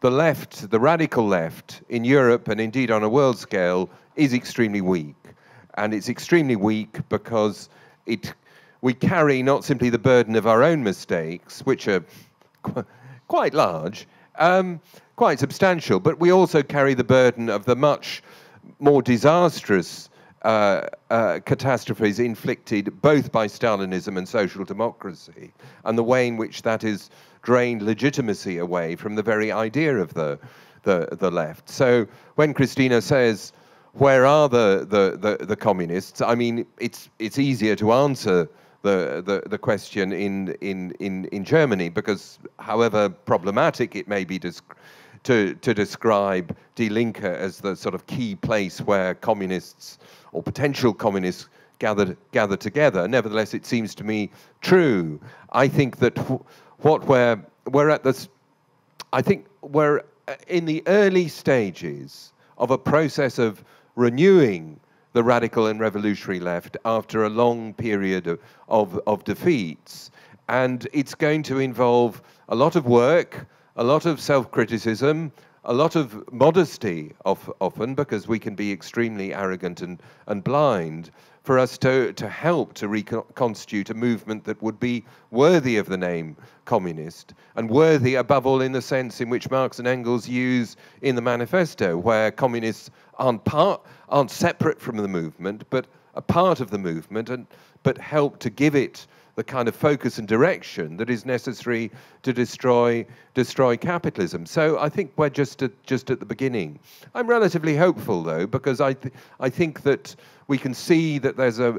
the left, the radical left in Europe and indeed on a world scale, is extremely weak. And it's extremely weak because we carry not simply the burden of our own mistakes, which are quite large, quite substantial, but we also carry the burden of the much more disastrous catastrophes inflicted both by Stalinism and social democracy, and the way in which that is drained legitimacy away from the very idea of the left. So when Christina says, where are the communists? I mean, it's easier to answer the question in Germany, because however problematic it may be to describe Die Linke as the sort of key place where communists or potential communists gather together, nevertheless it seems to me true. I think that I think we're in the early stages of a process of renewing the radical and revolutionary left after a long period of defeats. And it's going to involve a lot of work, a lot of self-criticism, a lot of modesty often, because we can be extremely arrogant and blind, for us to help to reconstitute a movement that would be worthy of the name communist, and worthy above all in the sense in which Marx and Engels use in the manifesto, where communists aren't separate from the movement, but a part of the movement, but help to give it the kind of focus and direction that is necessary to destroy capitalism. So I think we're just at the beginning. I'm relatively hopeful, though, because I think that we can see that there's a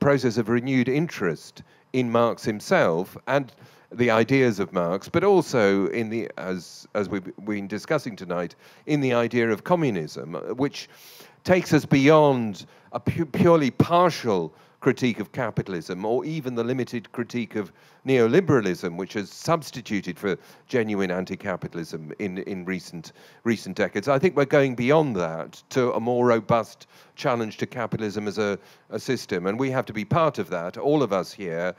process of renewed interest in Marx himself, and the ideas of Marx, but also in the, as we've been discussing tonight, in the idea of communism, which takes us beyond a purely partial critique of capitalism, or even the limited critique of neoliberalism, which has substituted for genuine anti-capitalism in recent decades. I think we're going beyond that to a more robust challenge to capitalism as a system, and we have to be part of that, all of us here,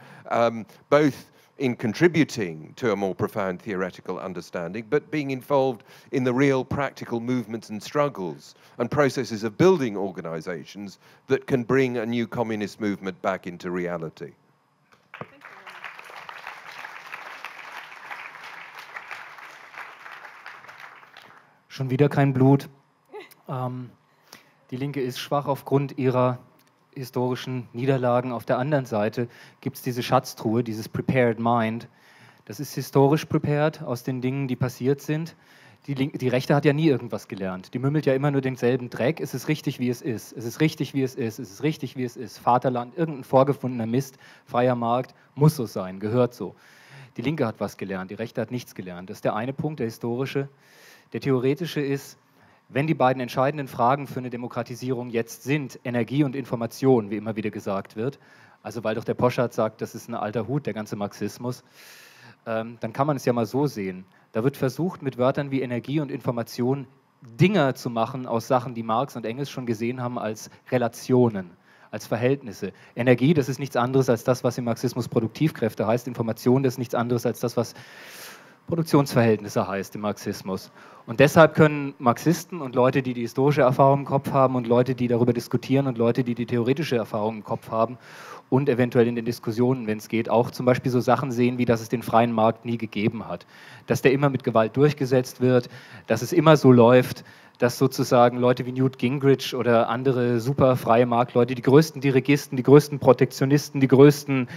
both in contributing to a more profound theoretical understanding, but being involved in the real practical movements and struggles and processes of building organizations that can bring a new communist movement back into reality. Thank you. Schon wieder kein Blut. Die Linke ist schwach aufgrund ihrer historischen Niederlagen. Auf der anderen Seite gibt es diese Schatztruhe, dieses Prepared Mind. Das ist historisch prepared aus den Dingen, die passiert sind. Die Rechte hat ja nie irgendwas gelernt. Die mümmelt ja immer nur denselben Dreck. Es ist richtig, wie es ist. Es ist richtig, wie es ist. Es ist richtig, wie es ist. Vaterland, irgendein vorgefundener Mist, freier Markt, muss so sein, gehört so. Die Linke hat was gelernt, die Rechte hat nichts gelernt. Das ist der eine Punkt, der historische. Der theoretische ist, wenn die beiden entscheidenden Fragen für eine Demokratisierung jetzt sind, Energie und Information, wie immer wieder gesagt wird, also weil doch der Poschardt sagt, das ist ein alter Hut, der ganze Marxismus, dann kann man es ja mal so sehen. Da wird versucht, mit Wörtern wie Energie und Information Dinger zu machen aus Sachen, die Marx und Engels schon gesehen haben als Relationen, als Verhältnisse. Energie, das ist nichts anderes als das, was im Marxismus Produktivkräfte heißt. Information, das ist nichts anderes als das, was Produktionsverhältnisse heißt im Marxismus. Und deshalb können Marxisten und Leute, die die historische Erfahrung im Kopf haben und Leute, die darüber diskutieren und Leute, die die theoretische Erfahrung im Kopf haben und eventuell in den Diskussionen, wenn es geht, auch zum Beispiel so Sachen sehen, wie dass es den freien Markt nie gegeben hat. Dass der immer mit Gewalt durchgesetzt wird, dass es immer so läuft, dass sozusagen Leute wie Newt Gingrich oder andere super freie Marktleute, die größten Dirigisten, die größten Protektionisten, die größten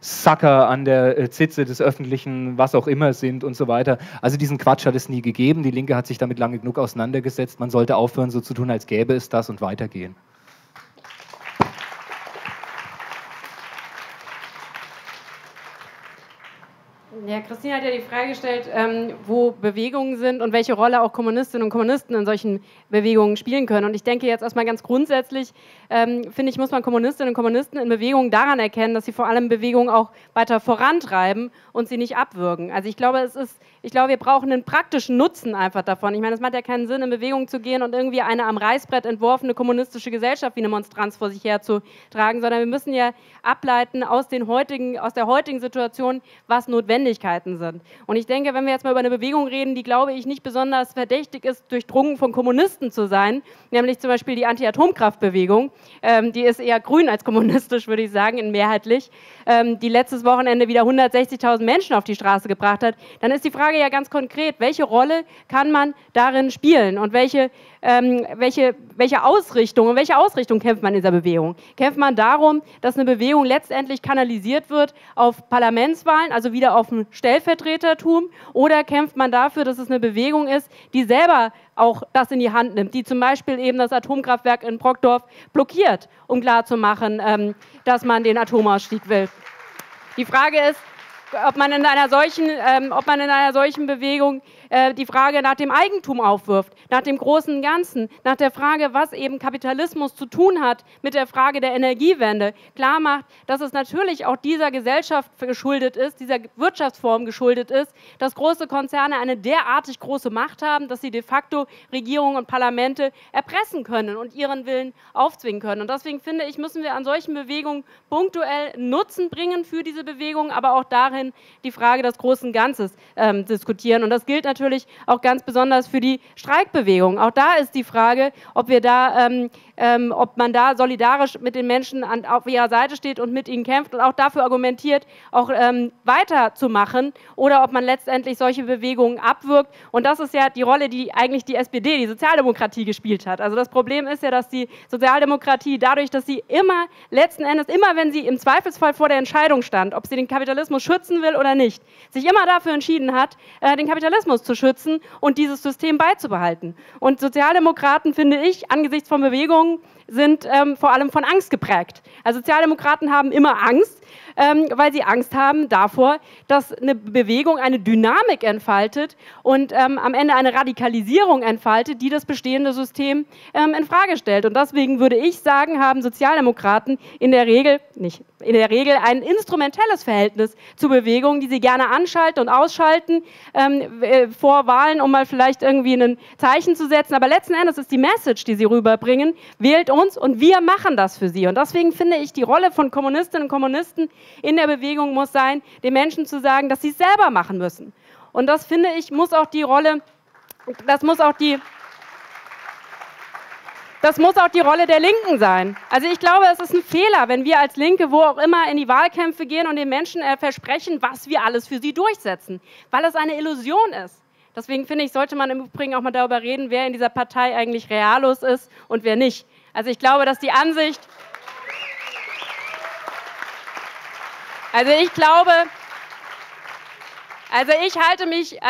Sucker an der Zitze des Öffentlichen, was auch immer sind und so weiter. Also diesen Quatsch hat es nie gegeben. Die Linke hat sich damit lange genug auseinandergesetzt. Man sollte aufhören, so zu tun, als gäbe es das und weitergehen. Ja, Christine hat ja die Frage gestellt, wo Bewegungen sind und welche Rolle auch Kommunistinnen und Kommunisten in solchen Bewegungen spielen können. Und ich denke jetzt erstmal ganz grundsätzlich, finde ich, muss man Kommunistinnen und Kommunisten in Bewegungen daran erkennen, dass sie vor allem Bewegungen auch weiter vorantreiben und sie nicht abwürgen. Also ich glaube, wir brauchen einen praktischen Nutzen einfach davon. Ich meine, es macht ja keinen Sinn, in Bewegung zu gehen und irgendwie eine am Reißbrett entworfene kommunistische Gesellschaft wie eine Monstranz vor sich herzutragen, sondern wir müssen ja ableiten aus der heutigen Situation, was notwendig sind. Und ich denke, wenn wir jetzt mal über eine Bewegung reden, die, glaube ich, nicht besonders verdächtig ist, durchdrungen von Kommunisten zu sein, nämlich zum Beispiel die Anti-Atomkraftbewegung, die ist eher grün als kommunistisch, würde ich sagen, mehrheitlich, die letztes Wochenende wieder 160.000 Menschen auf die Straße gebracht hat, dann ist die Frage ja ganz konkret, welche Rolle kann man darin spielen und welche Ausrichtung kämpft man in dieser Bewegung? Kämpft man darum, dass eine Bewegung letztendlich kanalisiert wird auf Parlamentswahlen, also wieder auf ein Stellvertretertum, oder kämpft man dafür, dass es eine Bewegung ist, die selber auch das in die Hand nimmt, die zum Beispiel eben das Atomkraftwerk in Brockdorf blockiert, um klarzumachen, dass man den Atomausstieg will? Die Frage ist, ob man in einer solchen Bewegung die Frage nach dem Eigentum aufwirft, nach dem großen Ganzen, nach der Frage, was eben Kapitalismus zu tun hat mit der Frage der Energiewende, klar macht, dass es natürlich auch dieser Gesellschaft geschuldet ist, dieser Wirtschaftsform geschuldet ist, dass große Konzerne eine derartig große Macht haben, dass sie de facto Regierungen und Parlamente erpressen können und ihren Willen aufzwingen können. Und deswegen finde ich, müssen wir an solchen Bewegungen punktuell Nutzen bringen für diese Bewegung, aber auch darin die Frage des großen Ganzes diskutieren. Und das gilt natürlich auch ganz besonders für die Streikbewegung. Auch da ist die Frage, ob man da solidarisch mit den Menschen auf ihrer Seite steht und mit ihnen kämpft und auch dafür argumentiert, auch weiterzumachen, oder ob man letztendlich solche Bewegungen abwirkt. Und das ist ja die Rolle, die eigentlich die SPD, die Sozialdemokratie gespielt hat. Also das Problem ist ja, dass die Sozialdemokratie dadurch, dass sie immer letzten Endes, immer wenn sie im Zweifelsfall vor der Entscheidung stand, ob sie den Kapitalismus schützen will oder nicht, sich immer dafür entschieden hat, den Kapitalismus zu schützen und dieses System beizubehalten. Und Sozialdemokraten, finde ich, angesichts von Bewegungen sind vor allem von Angst geprägt. Also Sozialdemokraten haben immer Angst, weil sie Angst haben davor, dass eine Bewegung eine Dynamik entfaltet und am Ende eine Radikalisierung entfaltet, die das bestehende System infrage stellt. Und deswegen würde ich sagen, haben Sozialdemokraten in der Regel ein instrumentelles Verhältnis zu Bewegungen, die sie gerne anschalten und ausschalten vor Wahlen, um mal vielleicht irgendwie ein Zeichen zu setzen. Aber letzten Endes ist die Message, die sie rüberbringen, wählt uns und wir machen das für sie. Und deswegen finde ich, die Rolle von Kommunistinnen und Kommunisten in der Bewegung muss sein, den Menschen zu sagen, dass sie es selber machen müssen. Und das, finde ich, muss auch die Rolle, das muss auch die Rolle der Linken sein. Also ich glaube, es ist ein Fehler, wenn wir als Linke wo auch immer in die Wahlkämpfe gehen und den Menschen versprechen, was wir alles für sie durchsetzen, weil es eine Illusion ist. Deswegen finde ich, sollte man im Übrigen auch mal darüber reden, wer in dieser Partei eigentlich realos ist und wer nicht. Also ich glaube, dass die Ansicht... Also ich halte mich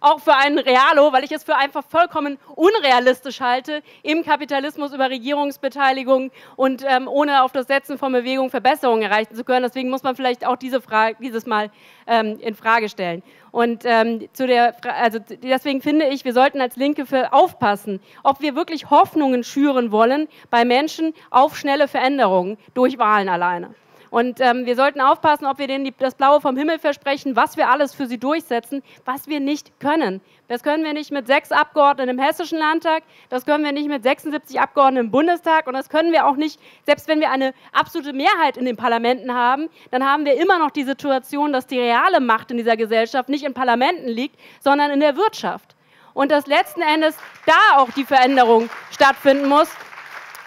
auch für einen Realo, weil ich es für einfach vollkommen unrealistisch halte, im Kapitalismus über Regierungsbeteiligung und ohne auf das Setzen von Bewegungen Verbesserungen erreichen zu können. Deswegen muss man vielleicht auch diese Frage dieses Mal in Frage stellen. Und deswegen finde ich, wir sollten als Linke aufpassen, ob wir wirklich Hoffnungen schüren wollen bei Menschen auf schnelle Veränderungen durch Wahlen alleine. Und wir sollten aufpassen, ob wir denen das Blaue vom Himmel versprechen, was wir alles für sie durchsetzen, was wir nicht können. Das können wir nicht mit 6 Abgeordneten im Hessischen Landtag, das können wir nicht mit 76 Abgeordneten im Bundestag und das können wir auch nicht, selbst wenn wir eine absolute Mehrheit in den Parlamenten haben, dann haben wir immer noch die Situation, dass die reale Macht in dieser Gesellschaft nicht in Parlamenten liegt, sondern in der Wirtschaft. Und dass letzten Endes da auch die Veränderung stattfinden muss.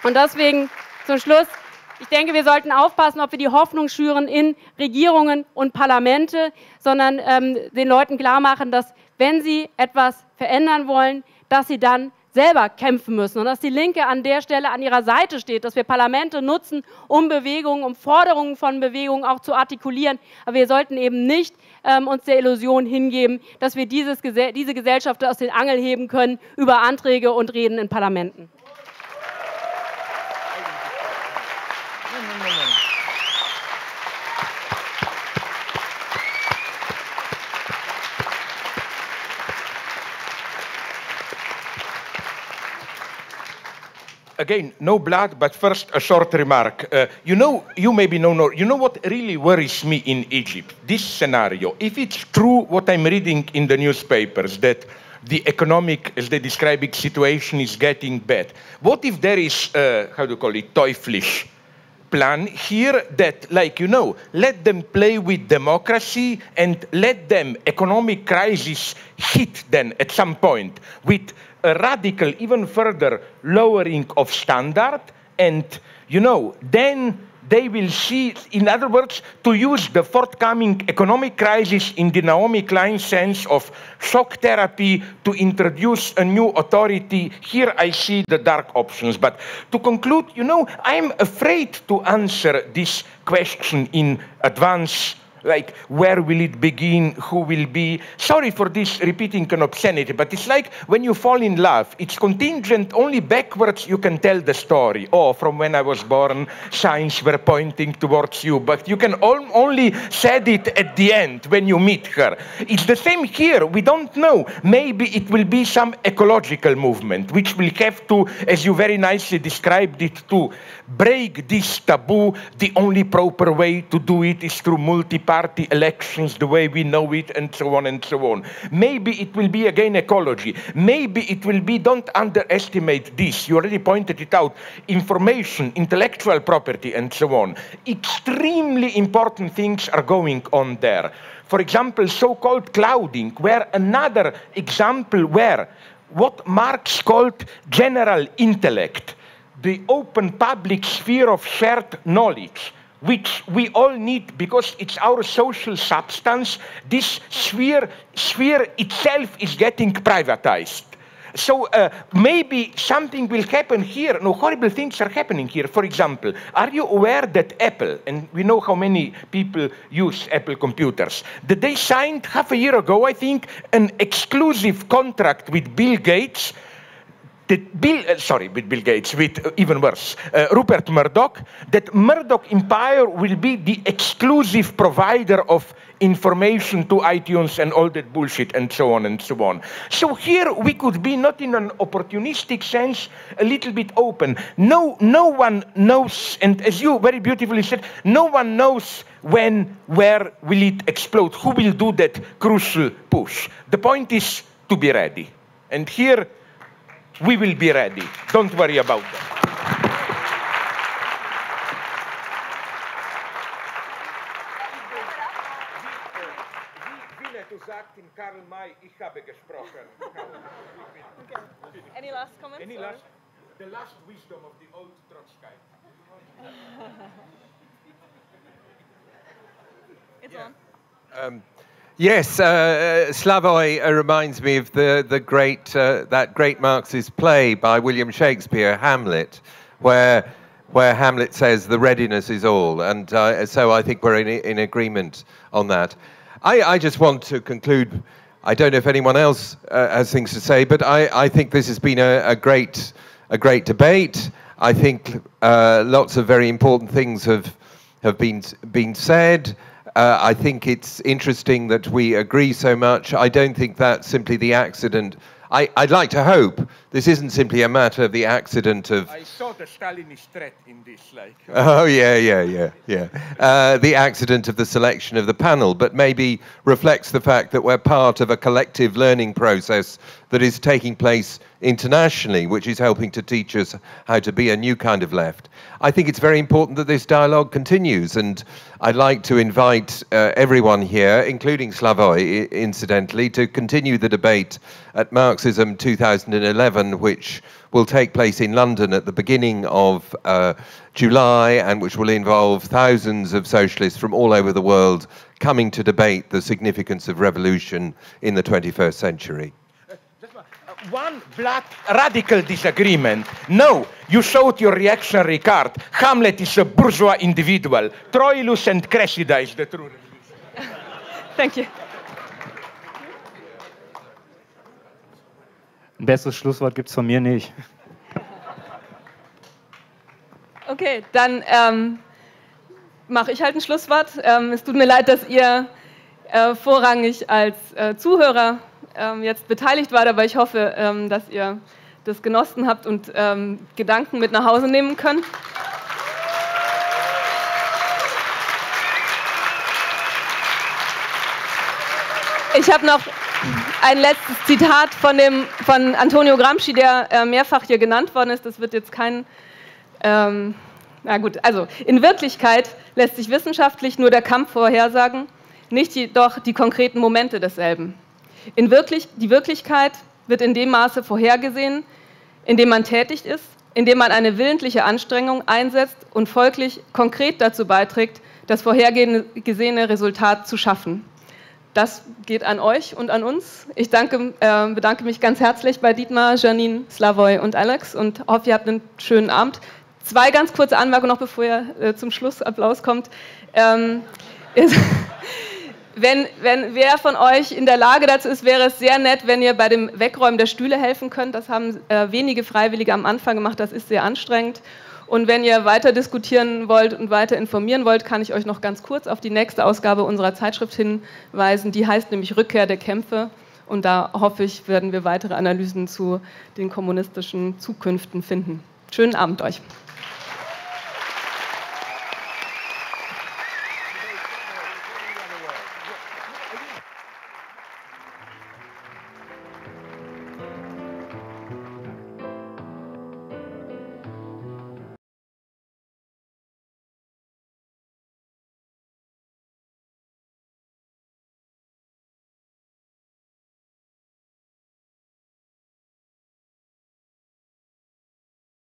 Und deswegen zum Schluss... Ich denke, wir sollten aufpassen, ob wir die Hoffnung schüren in Regierungen und Parlamente, sondern den Leuten klar machen, dass, wenn sie etwas verändern wollen, dass sie dann selber kämpfen müssen und dass die Linke an der Stelle an ihrer Seite steht, dass wir Parlamente nutzen, um Bewegungen, um Forderungen von Bewegungen auch zu artikulieren. Aber wir sollten eben nicht uns der Illusion hingeben, dass wir diese Gesellschaft aus den Angeln heben können über Anträge und Reden in Parlamenten. Again, no blood, but first a short remark. You know, you maybe know, you know what really worries me in Egypt? This scenario. If it's true what I'm reading in the newspapers, that the economic, as they describe it, situation is getting bad. What if there is, how do you call it, Teuflisch plan here that, like, you know, let them play with democracy and let them economic crisis hit then at some point with a radical, even further lowering of standard, and, you know, then they will see, in other words, to use the forthcoming economic crisis in the Naomi Klein sense of shock therapy to introduce a new authority. Here I see the dark options. But to conclude, you know, I'm afraid to answer this question in advance. Like, where will it begin? Who will be? Sorry for this repeating an obscenity, but it's like when you fall in love, it's contingent only backwards you can tell the story. Oh, from when I was born, signs were pointing towards you, but you can only said it at the end when you meet her. It's the same here. We don't know. Maybe it will be some ecological movement, which will have to, as you very nicely described it, to break this taboo. The only proper way to do it is through multi-party elections, the way we know it, and so on and so on. Maybe it will be again ecology. Maybe it will be, don't underestimate this, you already pointed it out, information, intellectual property, and so on. Extremely important things are going on there. For example, so-called clouding, where another example where what Marx called general intellect, the open public sphere of shared knowledge, which we all need because it's our social substance, this sphere itself is getting privatized. So maybe something will happen here. No, horrible things are happening here. For example, are you aware that Apple, and we know how many people use Apple computers, that they signed half a year ago, I think, an exclusive contract with Bill Gates Bill Gates, with even worse, Rupert Murdoch, that Murdoch empire will be the exclusive provider of information to iTunes and all that bullshit and so on and so on. So here we could be, not in an opportunistic sense, a little bit open. No one knows, and as you very beautifully said, no one knows when, where will it explode, who will do that crucial push. The point is to be ready. And here, we will be ready. Don't worry about that. Okay. Any last comments? Any last? The last wisdom of the old Trotsky. It's on. Yes, Slavoj reminds me of that great Marxist play by William Shakespeare, Hamlet, where Hamlet says the readiness is all, and so I think we're in agreement on that. I just want to conclude. I don't know if anyone else has things to say, but I think this has been a great debate. I think lots of very important things have been said. I think it's interesting that we agree so much. I don't think that's simply the accident. I'd like to hope this isn't simply a matter of the accident of... I saw the Stalinist threat in this, like... Oh, yeah. The accident of the selection of the panel, but maybe reflects the fact that we're part of a collective learning process that is taking place internationally, which is helping to teach us how to be a new kind of left. I think it's very important that this dialogue continues, and I'd like to invite everyone here, including Slavoj, incidentally, to continue the debate at Marxism 2011, which will take place in London at the beginning of July, and which will involve thousands of socialists from all over the world coming to debate the significance of revolution in the 21st century. One black radical disagreement. No, you showed your reactionary card. Hamlet is a bourgeois individual. Troilus and Cressida is the true religion. Thank you. Ein besseres Schlusswort gibt es von mir nicht. Okay, dann mache ich halt ein Schlusswort. Es tut mir leid, dass ihr vorrangig als Zuhörer jetzt beteiligt wart, aber ich hoffe, dass ihr das genossen habt und Gedanken mit nach Hause nehmen könnt. Ich habe noch ein letztes Zitat von Antonio Gramsci, der mehrfach hier genannt worden ist. Das wird jetzt kein... na gut, also, in Wirklichkeit lässt sich wissenschaftlich nur der Kampf vorhersagen, nicht jedoch die konkreten Momente desselben. Die Wirklichkeit wird in dem Maße vorhergesehen, in dem man tätig ist, in dem man eine willentliche Anstrengung einsetzt und folglich konkret dazu beiträgt, das vorhergesehene Resultat zu schaffen. Das geht an euch und an uns. Ich bedanke mich ganz herzlich bei Dietmar, Janine, Slavoj und Alex und hoffe, ihr habt einen schönen Abend. Zwei ganz kurze Anmerkungen noch, bevor ihr zum Schlussapplaus kommt. Wenn wer von euch in der Lage dazu ist, wäre es sehr nett, wenn ihr bei dem Wegräumen der Stühle helfen könnt. Das haben wenige Freiwillige am Anfang gemacht, das ist sehr anstrengend. Und wenn ihr weiter diskutieren wollt und weiter informieren wollt, kann ich euch noch ganz kurz auf die nächste Ausgabe unserer Zeitschrift hinweisen. Die heißt nämlich Rückkehr der Kämpfe. Und da hoffe ich, werden wir weitere Analysen zu den kommunistischen Zukünften finden. Schönen Abend euch.